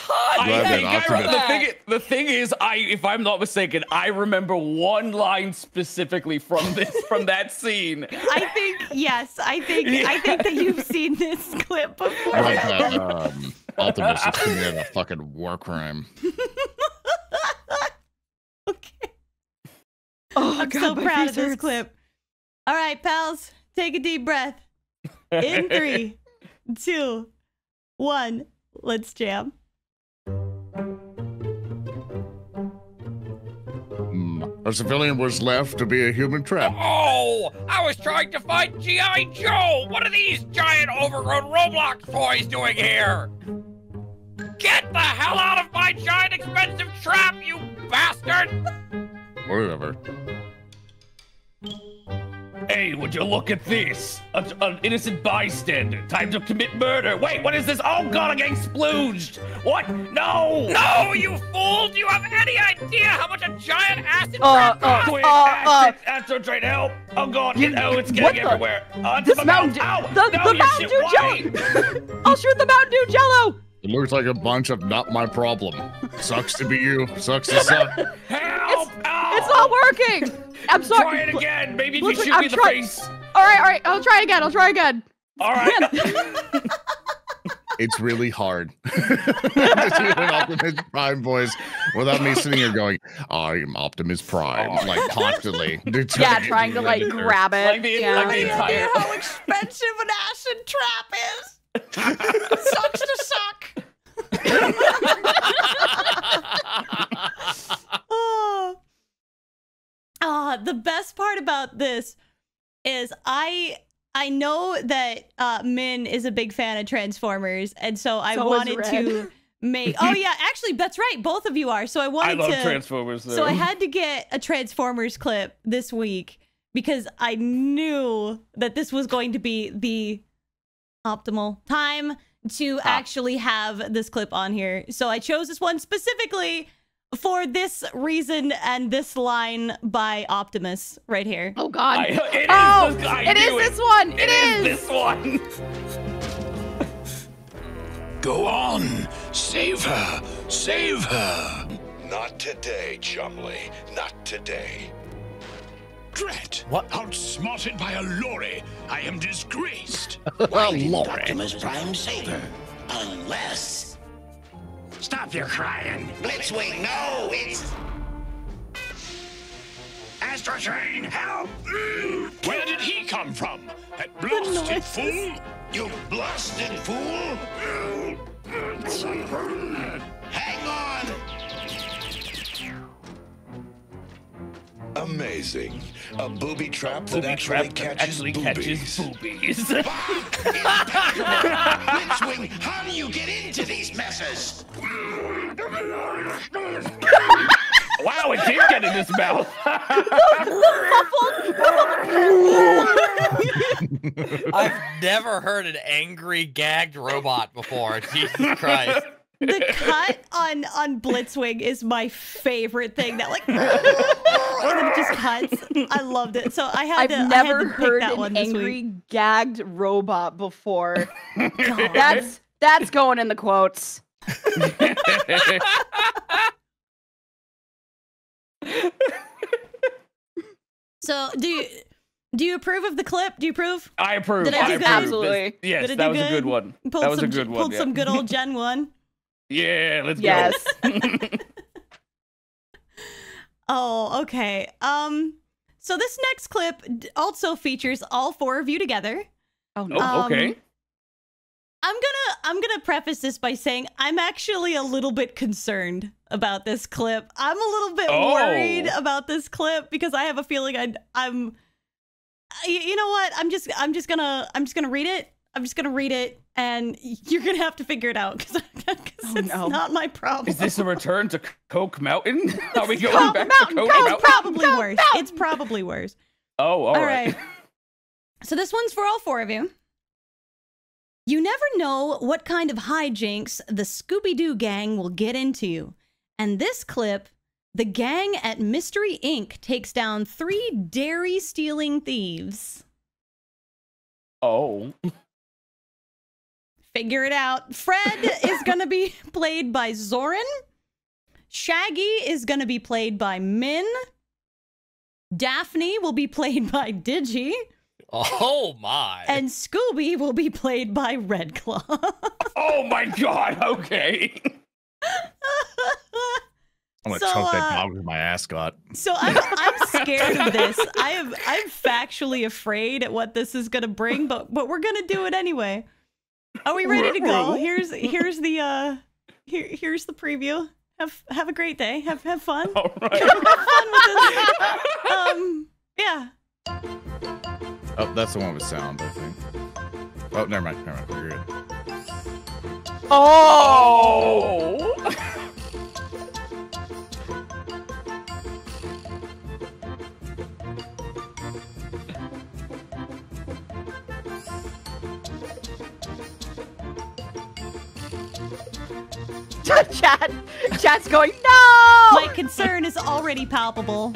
The thing is, if I'm not mistaken, I remember one line specifically from this, from that scene. I think that you've seen this clip before. I like that Optimus is committing a fucking war crime. Okay. Oh, I'm so proud of this clip. All right, pals, take a deep breath. In 3, 2, 1, let's jam. A civilian was left to be a human trap. Oh, I was trying to find G.I. Joe. What are these giant overgrown Roblox toys doing here? Get the hell out of my giant expensive trap, you bastard! Whatever. Hey, would you look at this? An innocent bystander, time to commit murder. Wait, what is this? Oh God, I'm getting splooged. What? No! No, you fool! Do you have any idea how much a giant acid trap costs? Astrotrain, help! Oh God, it's getting everywhere. This Mountain Dew, Mountain Dew Jello! I'll shoot the Mountain Dew Jello! It looks like a bunch of not my problem. Sucks to be you, sucks to suck. Help! It's not working! I'm sorry. Try it again. Maybe if you shoot me in the face. All right. I'll try again. All right. It's really hard to do an Optimus Prime voice without me sitting here going, I'm Optimus Prime, like constantly. Trying to like grab it. Like the entire... How expensive an acid trap is. Sucks to suck. The best part about this is I know that Min is a big fan of Transformers, and so I wanted to make... Oh, yeah, actually, that's right. Both of you are. So I wanted to... I love Transformers, though. So I had to get a Transformers clip this week because I knew that this was going to be the optimal time to actually have this clip on here. So I chose this one specifically for this reason and this line by Optimus right here. Oh God! It is this one. Go on, save her, save her. Not today, Chumley. Not today. Dret. What? Outsmarted by a lorry, I am disgraced. Why did Optimus Prime save her? Unless. Stop your crying. Blitzwing, no, it's... Astrotrain, help! Where did he come from? That blasted fool? You blasted fool? Hang on! Amazing. A booby trap that actually catches boobies. Blitzwing, how do you get into these messes? Wow, it did get in his mouth. I've never heard an angry, gagged robot before. Jesus Christ. The cut on Blitzwing is my favorite thing. That, like, just cut. I loved it. So I had I've never heard an angry, gagged robot before. That's going in the quotes. So do you approve of the clip? Do you approve? I approve. Did I do good? Absolutely. Yes, that was a good one. That was a good one. Pulled some good old Gen 1. Yeah, let's go. Yes. Oh, okay. So this next clip also features all four of you together. Oh, no. Okay. I'm gonna preface this by saying I'm actually a little bit concerned about this clip. I'm a little bit worried about this clip because I have a feeling you know what? I'm just gonna read it. I'm just gonna read it, and you're gonna have to figure it out because it's not my problem. Is this a return to Coke Mountain? Are we going back to Coke Mountain? It's probably worse. It's probably worse. Oh, all right. So this one's for all four of you. You never know what kind of hijinks the Scooby-Doo gang will get into. And this clip, the gang at Mystery Inc. takes down 3 dairy-stealing thieves. Oh. Figure it out. Fred is going to be played by Zoran. Shaggy is going to be played by Min. Daphne will be played by Digi. Oh my. And Scooby will be played by Red Claw. Oh my god, okay. I'm gonna choke that dog with my ascot. So I'm scared of this. I'm factually afraid at what this is gonna bring, but we're gonna do it anyway. Are we ready to go? Here's the preview. Have a great day. Have fun. All right. Have fun with this. Yeah. Oh, that's the one with sound, I think. Oh, never mind. We're good. Oh! Chat's going, no! My concern is already palpable.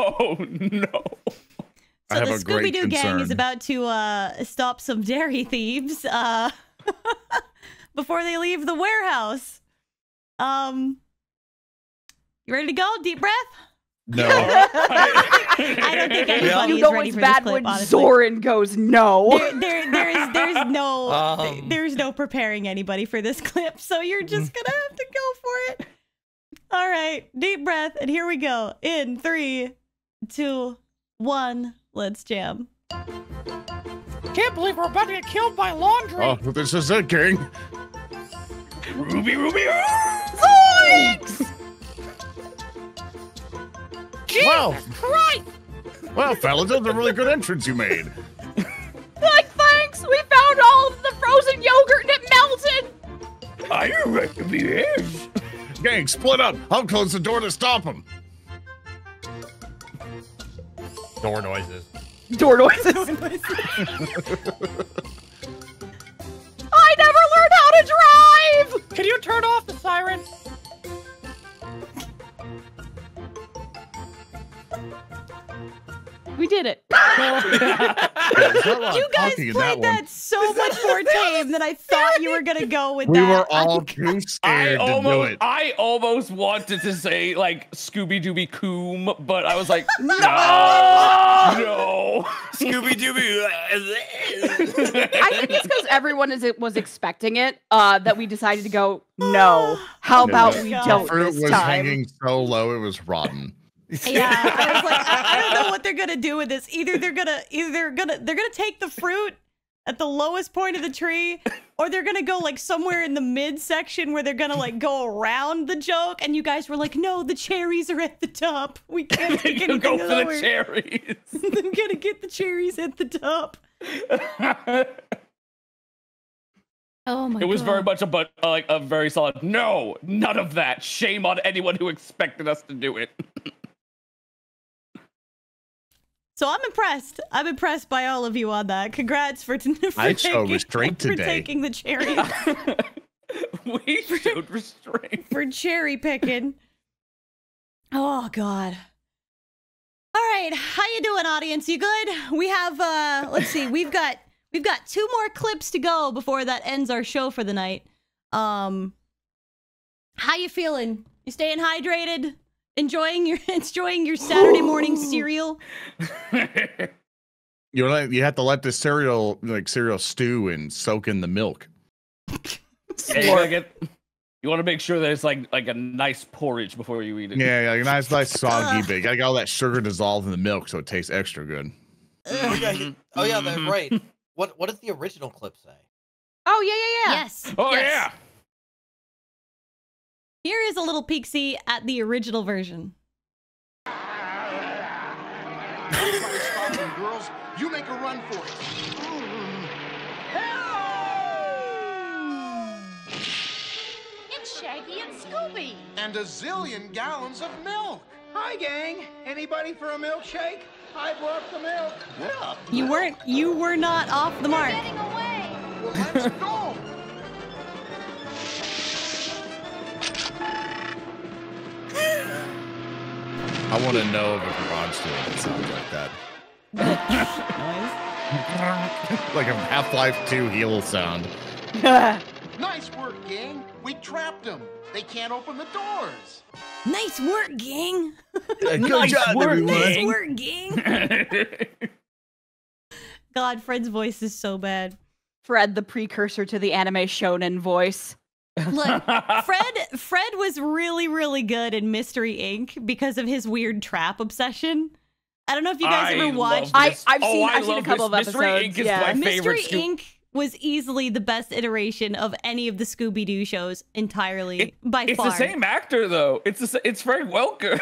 Oh no! So the Scooby-Doo gang is about to stop some dairy thieves before they leave the warehouse. You ready to go? Deep breath. No. I don't think anybody is ready for this clip, honestly. Zoran goes no. There's no preparing anybody for this clip, so you're just gonna have to go for it. All right, deep breath, and here we go. In 3, 2, 1, let's jam. Can't believe we're about to get killed by laundry. Oh, this is it, gang. Ruby. Zoinks! Well, fellas, that was a really good entrance you made. Like, thanks, we found all of the frozen yogurt and it melted. I reckon it is. Gang, split up. I'll close the door to stop them. Door noises. I never learned how to drive! Can you turn off the siren? We did it. You guys played that so much more tame than I thought you were going to go with that. We were all too scared to do it. I almost wanted to say, like, Scooby-Dooby Coom, but I was like, no. Scooby-Dooby. I think it's because everyone was expecting it that we decided to go, no. How about we don't this time? The fruit was hanging so low, it was rotten. Yeah, I was like, I don't know what they're gonna do with this. Either they're gonna take the fruit at the lowest point of the tree, or they're gonna go like somewhere in the mid section where they're gonna like go around the joke. And you guys were like, no, the cherries are at the top. We can't take anything go for lower. The cherries. I'm gonna get the cherries at the top. Oh my God. It was very much a very solid, no, none of that. Shame on anyone who expected us to do it. So I'm impressed. I'm impressed by all of you on that. Congrats for taking the cherry. We showed restraint. For cherry picking. Oh, God. All right. How you doing, audience? You good? We have, let's see. We've got two more clips to go before that ends our show for the night. How you feeling? You staying hydrated? Enjoying your Saturday morning cereal? You have to let the cereal stew and soak in the milk. You want to make sure that it's like a nice porridge before you eat it. Yeah, like a nice soggy bit. Gotta get all that sugar dissolved in the milk so it tastes extra good. Oh yeah, that's right. What does the original clip say? Oh yeah. Yes. Oh yes. Yeah. Here is a little peek-see at the original version. Girls, you make a run for it. Shaggy and Scooby. And a zillion gallons of milk. Hi, gang. Anybody for a milkshake? I brought the milk. Milk. You were not off the mark. You're getting away. Well, let's go. I want to know if a garage doing it sounds like that. Like a Half-Life 2 heel sound. Nice work, gang. We trapped them. They can't open the doors. Nice work, gang. Nice work, gang. God, Fred's voice is so bad. Fred, the precursor to the anime shonen voice. Look, Fred was really, really good in Mystery Inc. because of his weird trap obsession. I don't know if you guys ever watched. I've seen a couple of episodes. Mystery Inc. is my favorite. Mystery Inc. was easily the best iteration of any of the Scooby-Doo shows entirely by far. It's the same actor though. It's Fred Welker.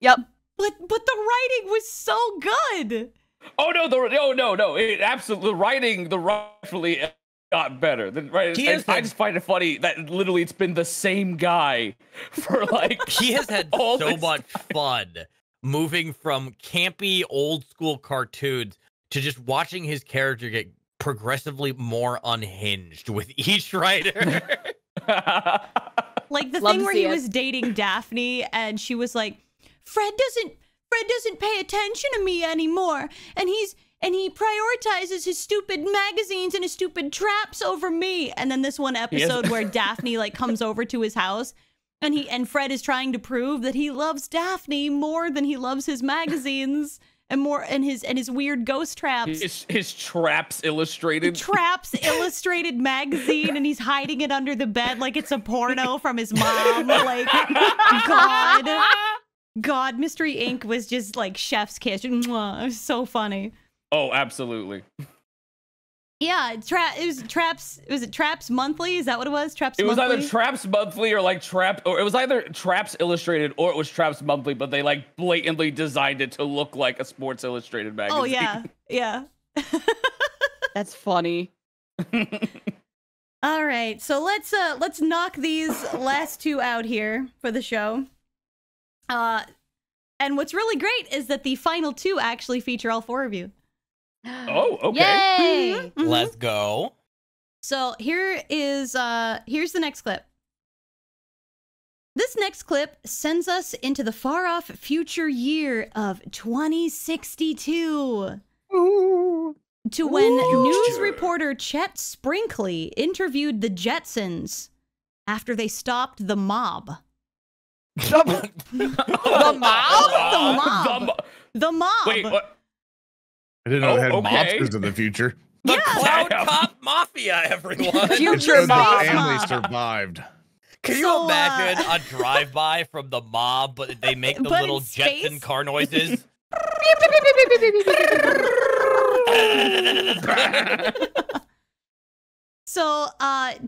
Yep. But the writing was so good. Oh no, no. The writing got better. The writing, I just find it funny that literally it's been the same guy for like he has had so much fun moving from campy old school cartoons to just watching his character get progressively more unhinged with each writer. Like the thing where he was dating Daphne and she was like, Fred doesn't pay attention to me anymore. And he prioritizes his stupid magazines and his stupid traps over me. And then this one episode where Daphne like comes over to his house and Fred is trying to prove that he loves Daphne more than he loves his magazines. And his weird ghost traps. His Traps Illustrated. Traps Illustrated magazine, and he's hiding it under the bed like it's a porno from his mom. Like, God, Mystery Inc. was just like chef's kiss. It was so funny. Oh, absolutely. Yeah, was it Traps Monthly? Is that what it was? It was either Traps Monthly or like or it was either Traps Illustrated or it was Traps Monthly, but they like blatantly designed it to look like a Sports Illustrated magazine. Oh yeah. Yeah. That's funny. All right. So let's knock these last two out here for the show. And what's really great is that the final two actually feature all four of you. Oh, okay. Yay. Mm-hmm. Let's go. So here's the next clip. This next clip sends us into the far-off future year of 2062. Ooh. To when news reporter Chet Sprinkley interviewed the Jetsons after they stopped the mob. The mob. Wait, what? I didn't know it had mobsters in the future. The Cloud Cop Mafia, everyone. Future mob. The family survived. Can you imagine a drive-by from the mob, but they make the little Jetson car noises? So,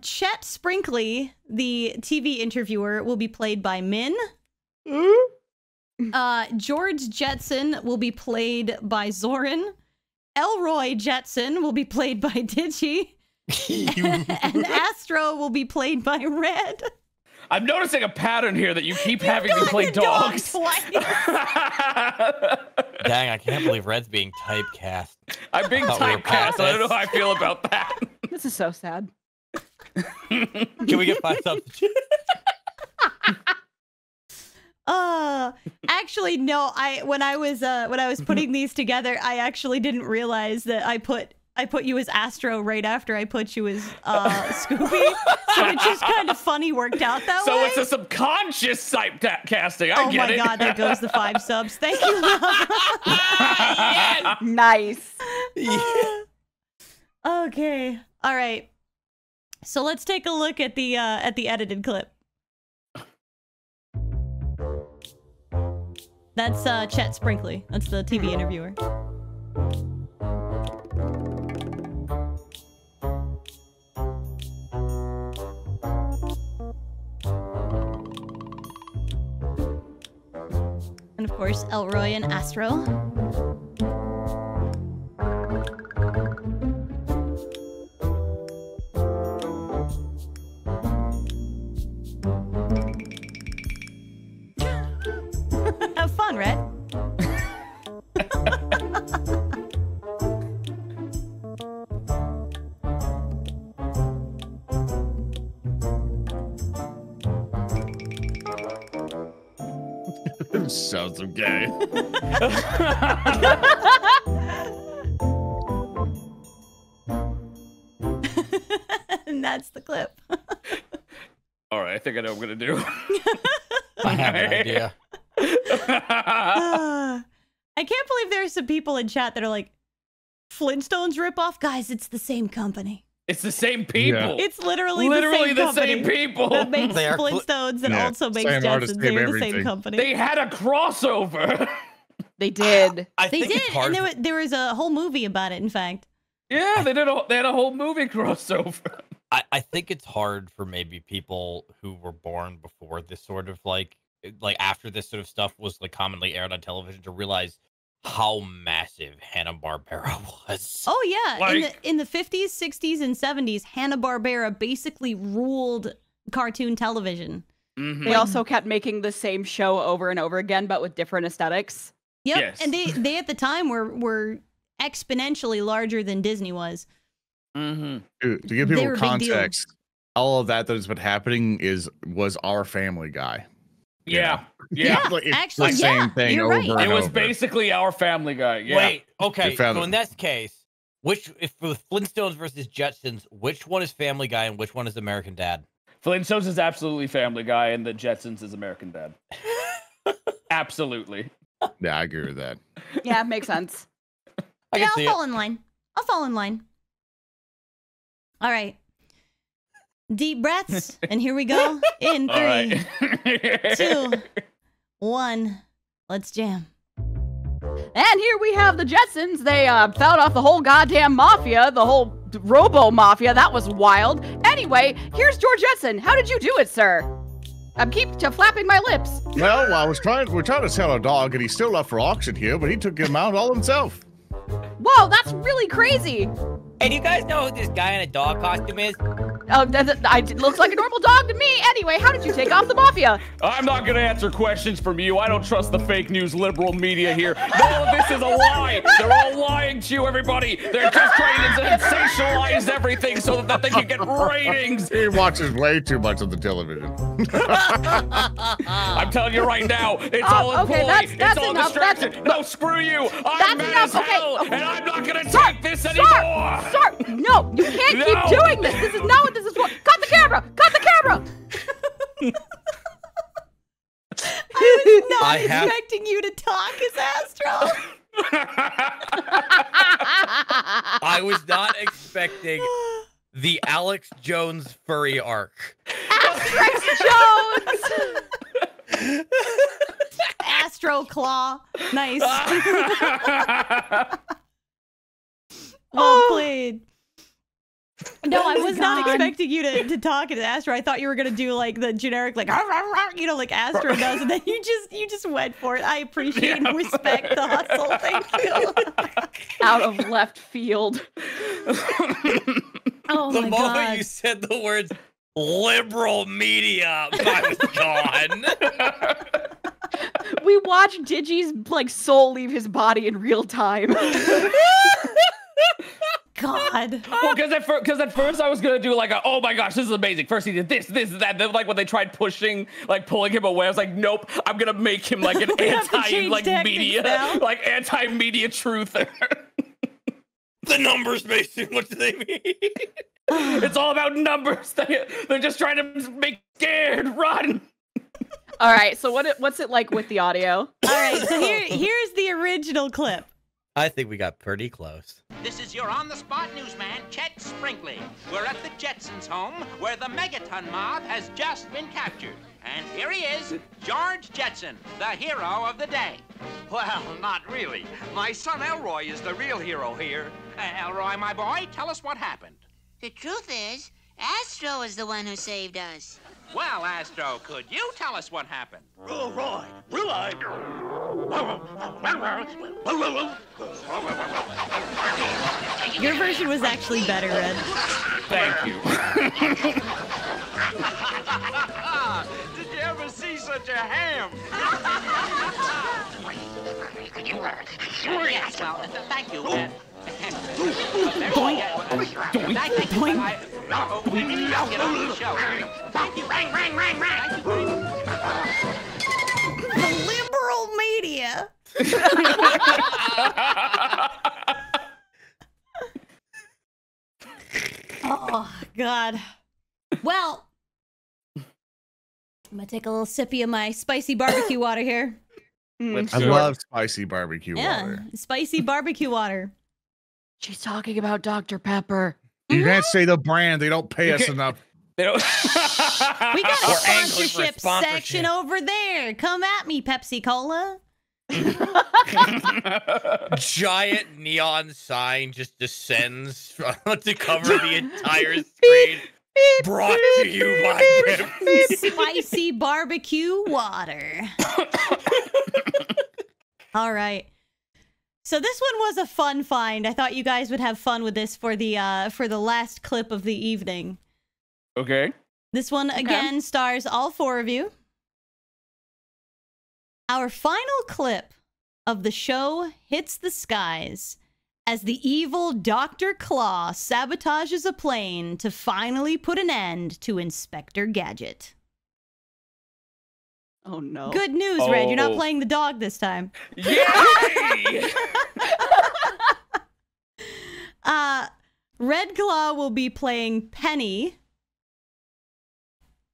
Chet Sprinkley, the TV interviewer, will be played by Min. George Jetson will be played by Zoran. Elroy Jetson will be played by Ditchy, And Astro will be played by Red. I'm noticing a pattern here that you keep having to play dogs. Dang, I can't believe Red's being typecast. I'm being typecast. I don't know how I feel about that. This is so sad. Can we get 5 substitutes? Actually, no. When I was putting these together, I actually didn't realize that I put you as Astro right after I put you as Scooby. So it just kind of funny worked out that way. So it's a subconscious type casting. I get it. Oh my god, there goes the 5 subs. Thank you. Yeah. Nice. Yeah. Okay. All right. So let's take a look at the edited clip. That's Chet Sprinkley. That's the TV interviewer. And of course, Elroy and Astro. Have fun, Red. Sounds okay. And that's the clip. All right, I think I know what I'm gonna do. I have an idea. I can't believe there's some people in chat that are like, Flintstones ripoff? Guys, it's the same company. It's the same people. Yeah. It's literally the same people. That makes Flintstones and also makes Jetsons. They're the same company. They had a crossover. They did. They did, and there was a whole movie about it. In fact. Yeah, they had a whole movie crossover. I think it's hard for maybe people who were born before this sort of like after this sort of stuff was like commonly aired on television to realize how massive Hanna-Barbera was. Oh yeah, in the 50s, 60s, and 70s, Hanna-Barbera basically ruled cartoon television. Mm-hmm. They also kept making the same show over and over again, but with different aesthetics. Yep, yes. And they at the time were exponentially larger than Disney was. Mm-hmm. Dude, to give people context, all of that has been happening was our Family Guy. Yeah. Yeah. Like, actually, the same thing you're right. It was basically our Family Guy. Yeah. Wait, okay. So in this case, if it was Flintstones versus Jetsons, which one is Family Guy and which one is American Dad? Flintstones is absolutely Family Guy and the Jetsons is American Dad. Absolutely. Yeah, I agree with that. Yeah, it makes sense. Yeah, I'll fall in line. I'll fall in line. All right. Deep breaths, and here we go. In 3, 2, 1, let's jam. And here we have the Jetsons. They fought off the whole goddamn mafia, the whole robo mafia. That was wild. Anyway, here's George Jetson. How did you do it, sir? I'm flapping my lips. Well, we're trying to sell a dog, and he's still up for auction here, but he took him out all himself. Whoa, that's really crazy. Hey, do you guys know who this guy in a dog costume is? Oh, it looks like a normal dog to me. Anyway, how did you take off the mafia? I'm not going to answer questions from you. I don't trust the fake news liberal media here. No, this is a lie. They're all lying to you, everybody. They're just trying to sensationalize everything so that they can get ratings. He watches way too much of the television. I'm telling you right now, it's all a ploy. That's all enough. Distraction. No, screw you. I'm mad as hell, and I'm not going to take this anymore. Sir, no, you can't keep doing this. This is not what this is for. Cut the camera! Cut the camera! I was not expecting you to talk as Astro. I was not expecting the Alex Jones furry arc. Alex Jones! Astro Claw. Nice. Well played. No, I was not expecting you to talk to Astro. I thought you were gonna do like the generic, like like Astro does, and then you just went for it. I appreciate and respect the hustle. Thank you. Out of left field. Oh my God. The moment you said the words liberal media, I was gone. We watched Digi's like soul leave his body in real time. God. Well, because at first I was gonna do like a, oh my gosh, this is amazing. First he did this, this, that. Then like when they tried pushing, like pulling him away, I was like, nope, I'm gonna make him like an anti-media truther. The numbers, basically. What do they mean? It's all about numbers. They're just trying to make scared run. All right, so what's it like with the audio? All right, so here's the original clip. I think we got pretty close. This is your on-the-spot newsman, Chet Sprinkley. We're at the Jetsons' home, where the Megaton mob has just been captured. And here he is, George Jetson, the hero of the day. Well, not really. My son Elroy is the real hero here. Elroy, my boy, tell us what happened. The truth is, Astro is the one who saved us. Well, Astro, could you tell us what happened? Roy. Your version was actually better, Red. Thank you. Did you ever see such a ham? Thank you, Red. Boink. Boink. Boink. The liberal media. Oh, God. Well, I'm going to take a little sippy of my spicy barbecue water here. I love spicy barbecue water. Yeah, spicy barbecue water. She's talking about Dr. Pepper. You can't say the brand. They don't pay us enough. They don't. We got a sponsorship section over there. Come at me, Pepsi Cola. Giant neon sign just descends to cover the entire screen. Brought to you by spicy barbecue water. All right. So this one was a fun find. I thought you guys would have fun with this for the last clip of the evening. Okay. This one again stars all four of you. Our final clip of the show hits the skies as the evil Dr. Claw sabotages a plane to finally put an end to Inspector Gadget. Oh, no. Good news, Red. You're not playing the dog this time. Yay! Red Claw will be playing Penny.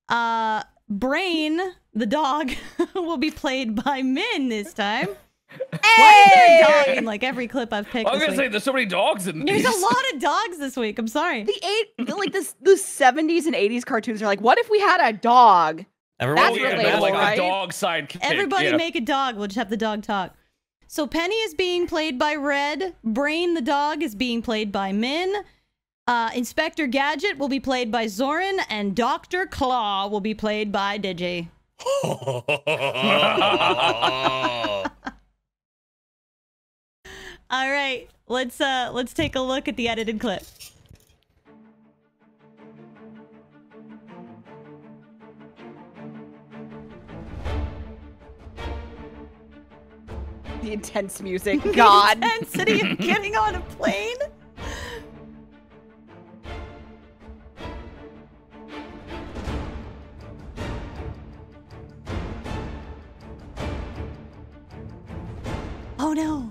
Brain, the dog, will be played by Min this time. Hey! Why is there a dog in like every clip I've picked? Well, I was gonna say there's so many dogs in these. There's a lot of dogs this week. I'm sorry. The 70s and 80s cartoons are like, what if we had a dog? Everybody, that's relatable, like right? A dog sidekick. Everybody make a dog. We'll just have the dog talk. So Penny is being played by Red. Brain the dog is being played by Min. Inspector Gadget will be played by Zoran. And Dr. Claw will be played by Digi. All right. Let's take a look at the edited clip. The intense music. God. The intensity of getting on a plane. Oh no.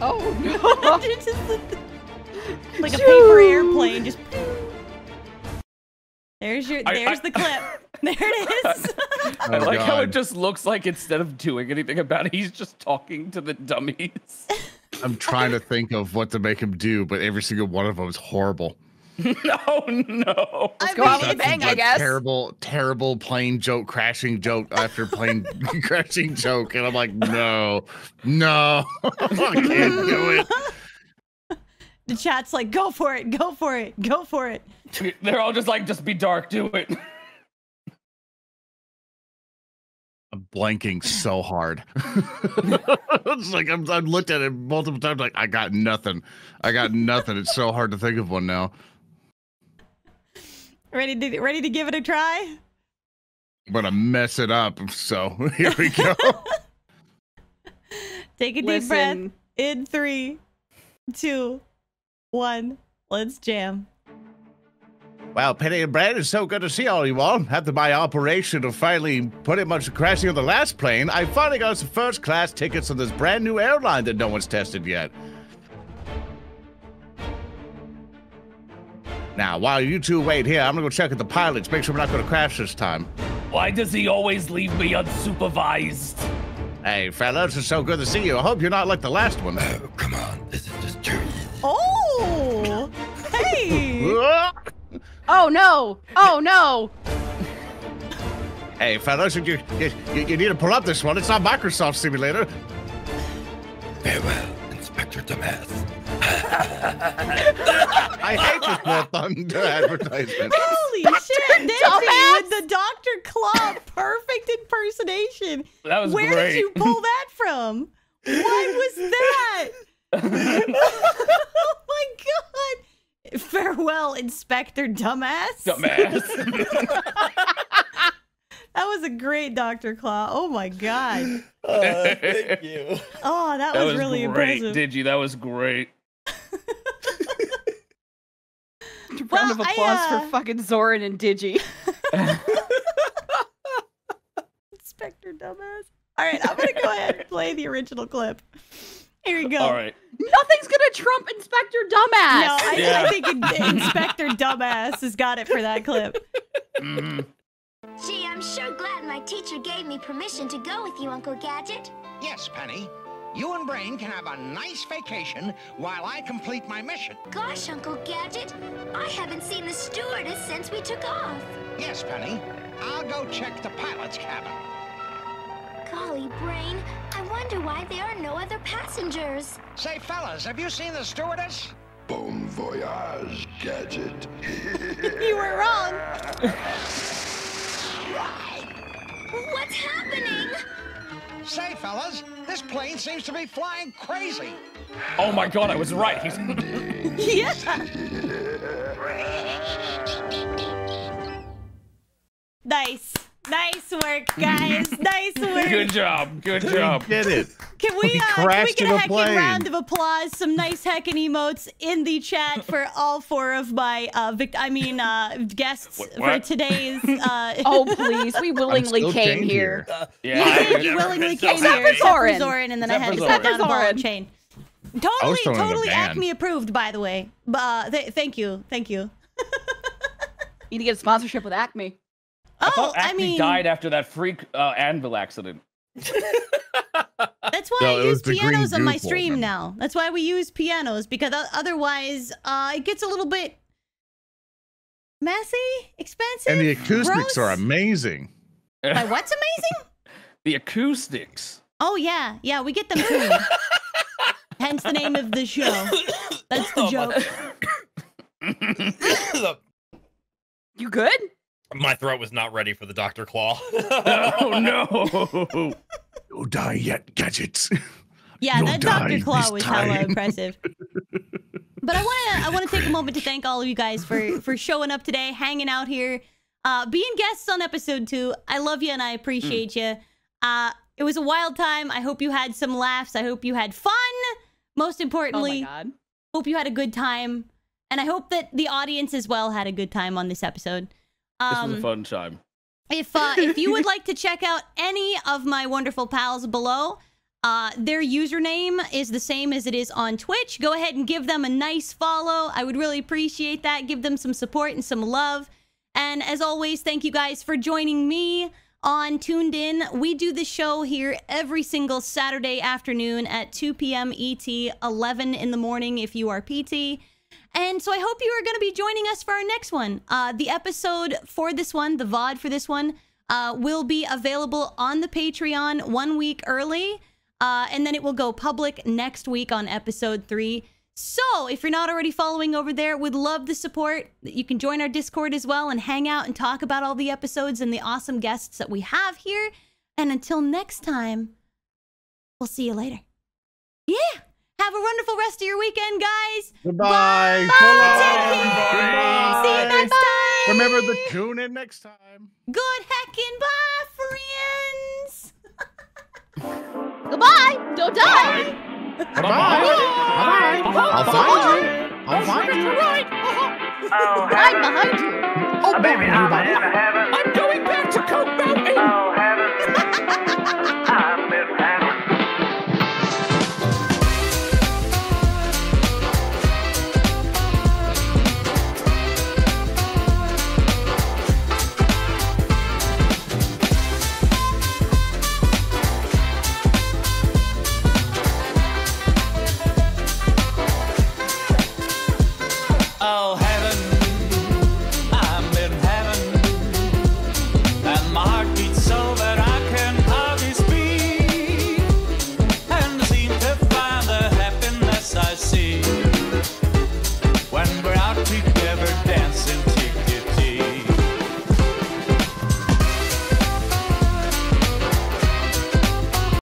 Oh no! Like a paper airplane, just. There's the clip. There it is. Oh, I like how it just looks like instead of doing anything about it, he's just talking to the dummies. I'm trying to think of what to make him do, but every single one of them is horrible. No, no. Let's go out with a bang, I guess. Terrible, terrible plane joke, crashing joke after plane crashing joke. And I'm like, no, I can't do it. The chat's like, go for it, go for it, go for it. They're all just like, just be dark, do it. I'm blanking so hard. It's like I've looked at it multiple times. Like I got nothing. It's so hard to think of one now. Ready to give it a try? I'm gonna mess it up. So here we go. Take a deep breath. In 3, 2, 1. Let's jam. Wow, Penny and Brad, it's so good to see all you all. After my operation of finally pretty much crashing on the last plane, I finally got some first-class tickets on this brand new airline that no one's tested yet. Now, while you two wait here, I'm gonna go check with the pilots, make sure we're not gonna crash this time. Why does he always leave me unsupervised? Hey, fellas, it's so good to see you. I hope you're not like the last one. Oh, come on, this is just dirty. Oh! Hey! Oh no! Oh no! Hey, fellas, you need to pull up this one. It's not Microsoft Simulator. Farewell, Inspector Dumas. I hate this more thunder advertisement. Holy shit, Nancy with the Dr. Claw perfect impersonation. That was great. Where did you pull that from? What was that? Oh my god. Farewell, Inspector Dumbass. Dumbass. That was a great Dr. Claw. Oh my god. Thank you. Oh, that was really great. Impressive. Did you? That was great. Round of applause for fucking Zoran and Digi. Inspector Dumbass. All right, I'm gonna go ahead and play the original clip. Here we go. All right. Nothing's gonna trump Inspector Dumbass. No, I think Inspector Dumbass has got it for that clip. Mm. Gee, I'm sure glad my teacher gave me permission to go with you, Uncle Gadget. Yes, Penny. You and Brain can have a nice vacation while I complete my mission. Gosh, Uncle Gadget, I haven't seen the stewardess since we took off. Yes, Penny. I'll go check the pilot's cabin. Golly, Brain, I wonder why there are no other passengers. Say, fellas, have you seen the stewardess? Bon voyage, Gadget. You were wrong. What's happening? Say, fellas, this plane seems to be flying crazy. Oh my god, I was right. He's yeah. Nice. Nice work, guys. Nice work. Good job. Good job. Did it. Can we get a heckin' round of applause? Some nice heckin' emotes in the chat for all four of my guests for today's. Oh please, we willingly came here. Yeah, you willingly came here. Except for Zoran, and then I had to put down a ball and chain. Totally Acme approved, by the way. Thank you. Need to get a sponsorship with Acme. Oh, I mean, died after that freak anvil accident. That's why I use pianos on my stream now. That's why we use pianos, because otherwise it gets a little bit messy, expensive. And the acoustics are amazing. My what's amazing? The acoustics. Oh yeah, yeah, we get them too. Hence the name of the show. That's the joke. You good? My throat was not ready for the Dr. Claw. Oh, no. You'll die yet, Gadgets. Yeah, that Dr. Claw was hella impressive. But I want to take a moment to thank all of you guys for showing up today, hanging out here, being guests on episode 2. I love you and I appreciate you. It was a wild time. I hope you had some laughs. I hope you had fun. Most importantly, oh my God, hope you had a good time. And I hope that the audience as well had a good time on this episode. This was a fun time. If you would like to check out any of my wonderful pals below, their username is the same as it is on Twitch. Go ahead and give them a nice follow. I would really appreciate that. Give them some support and some love. And as always, thank you guys for joining me on Tuned In. We do the show here every single Saturday afternoon at 2 p.m. ET, 11 in the morning if you are PT. And so I hope you are going to be joining us for our next one. The episode for this one, the VOD for this one, will be available on the Patreon 1 week early. And then it will go public next week on episode 3. So, if you're not already following over there, would love the support. You can join our Discord as well and hang out and talk about all the episodes and the awesome guests that we have here. And until next time, we'll see you later. Yeah! Have a wonderful rest of your weekend, guys! Goodbye! Bye! Bye. See you next time! Remember to tune in next time. Good heckin' bye, friends! Goodbye! Don't die! Bye. Bye-bye. Bye-bye. Bye-bye. I'll find you. I'll find you. Right behind you. Oh, baby, I'm in heaven.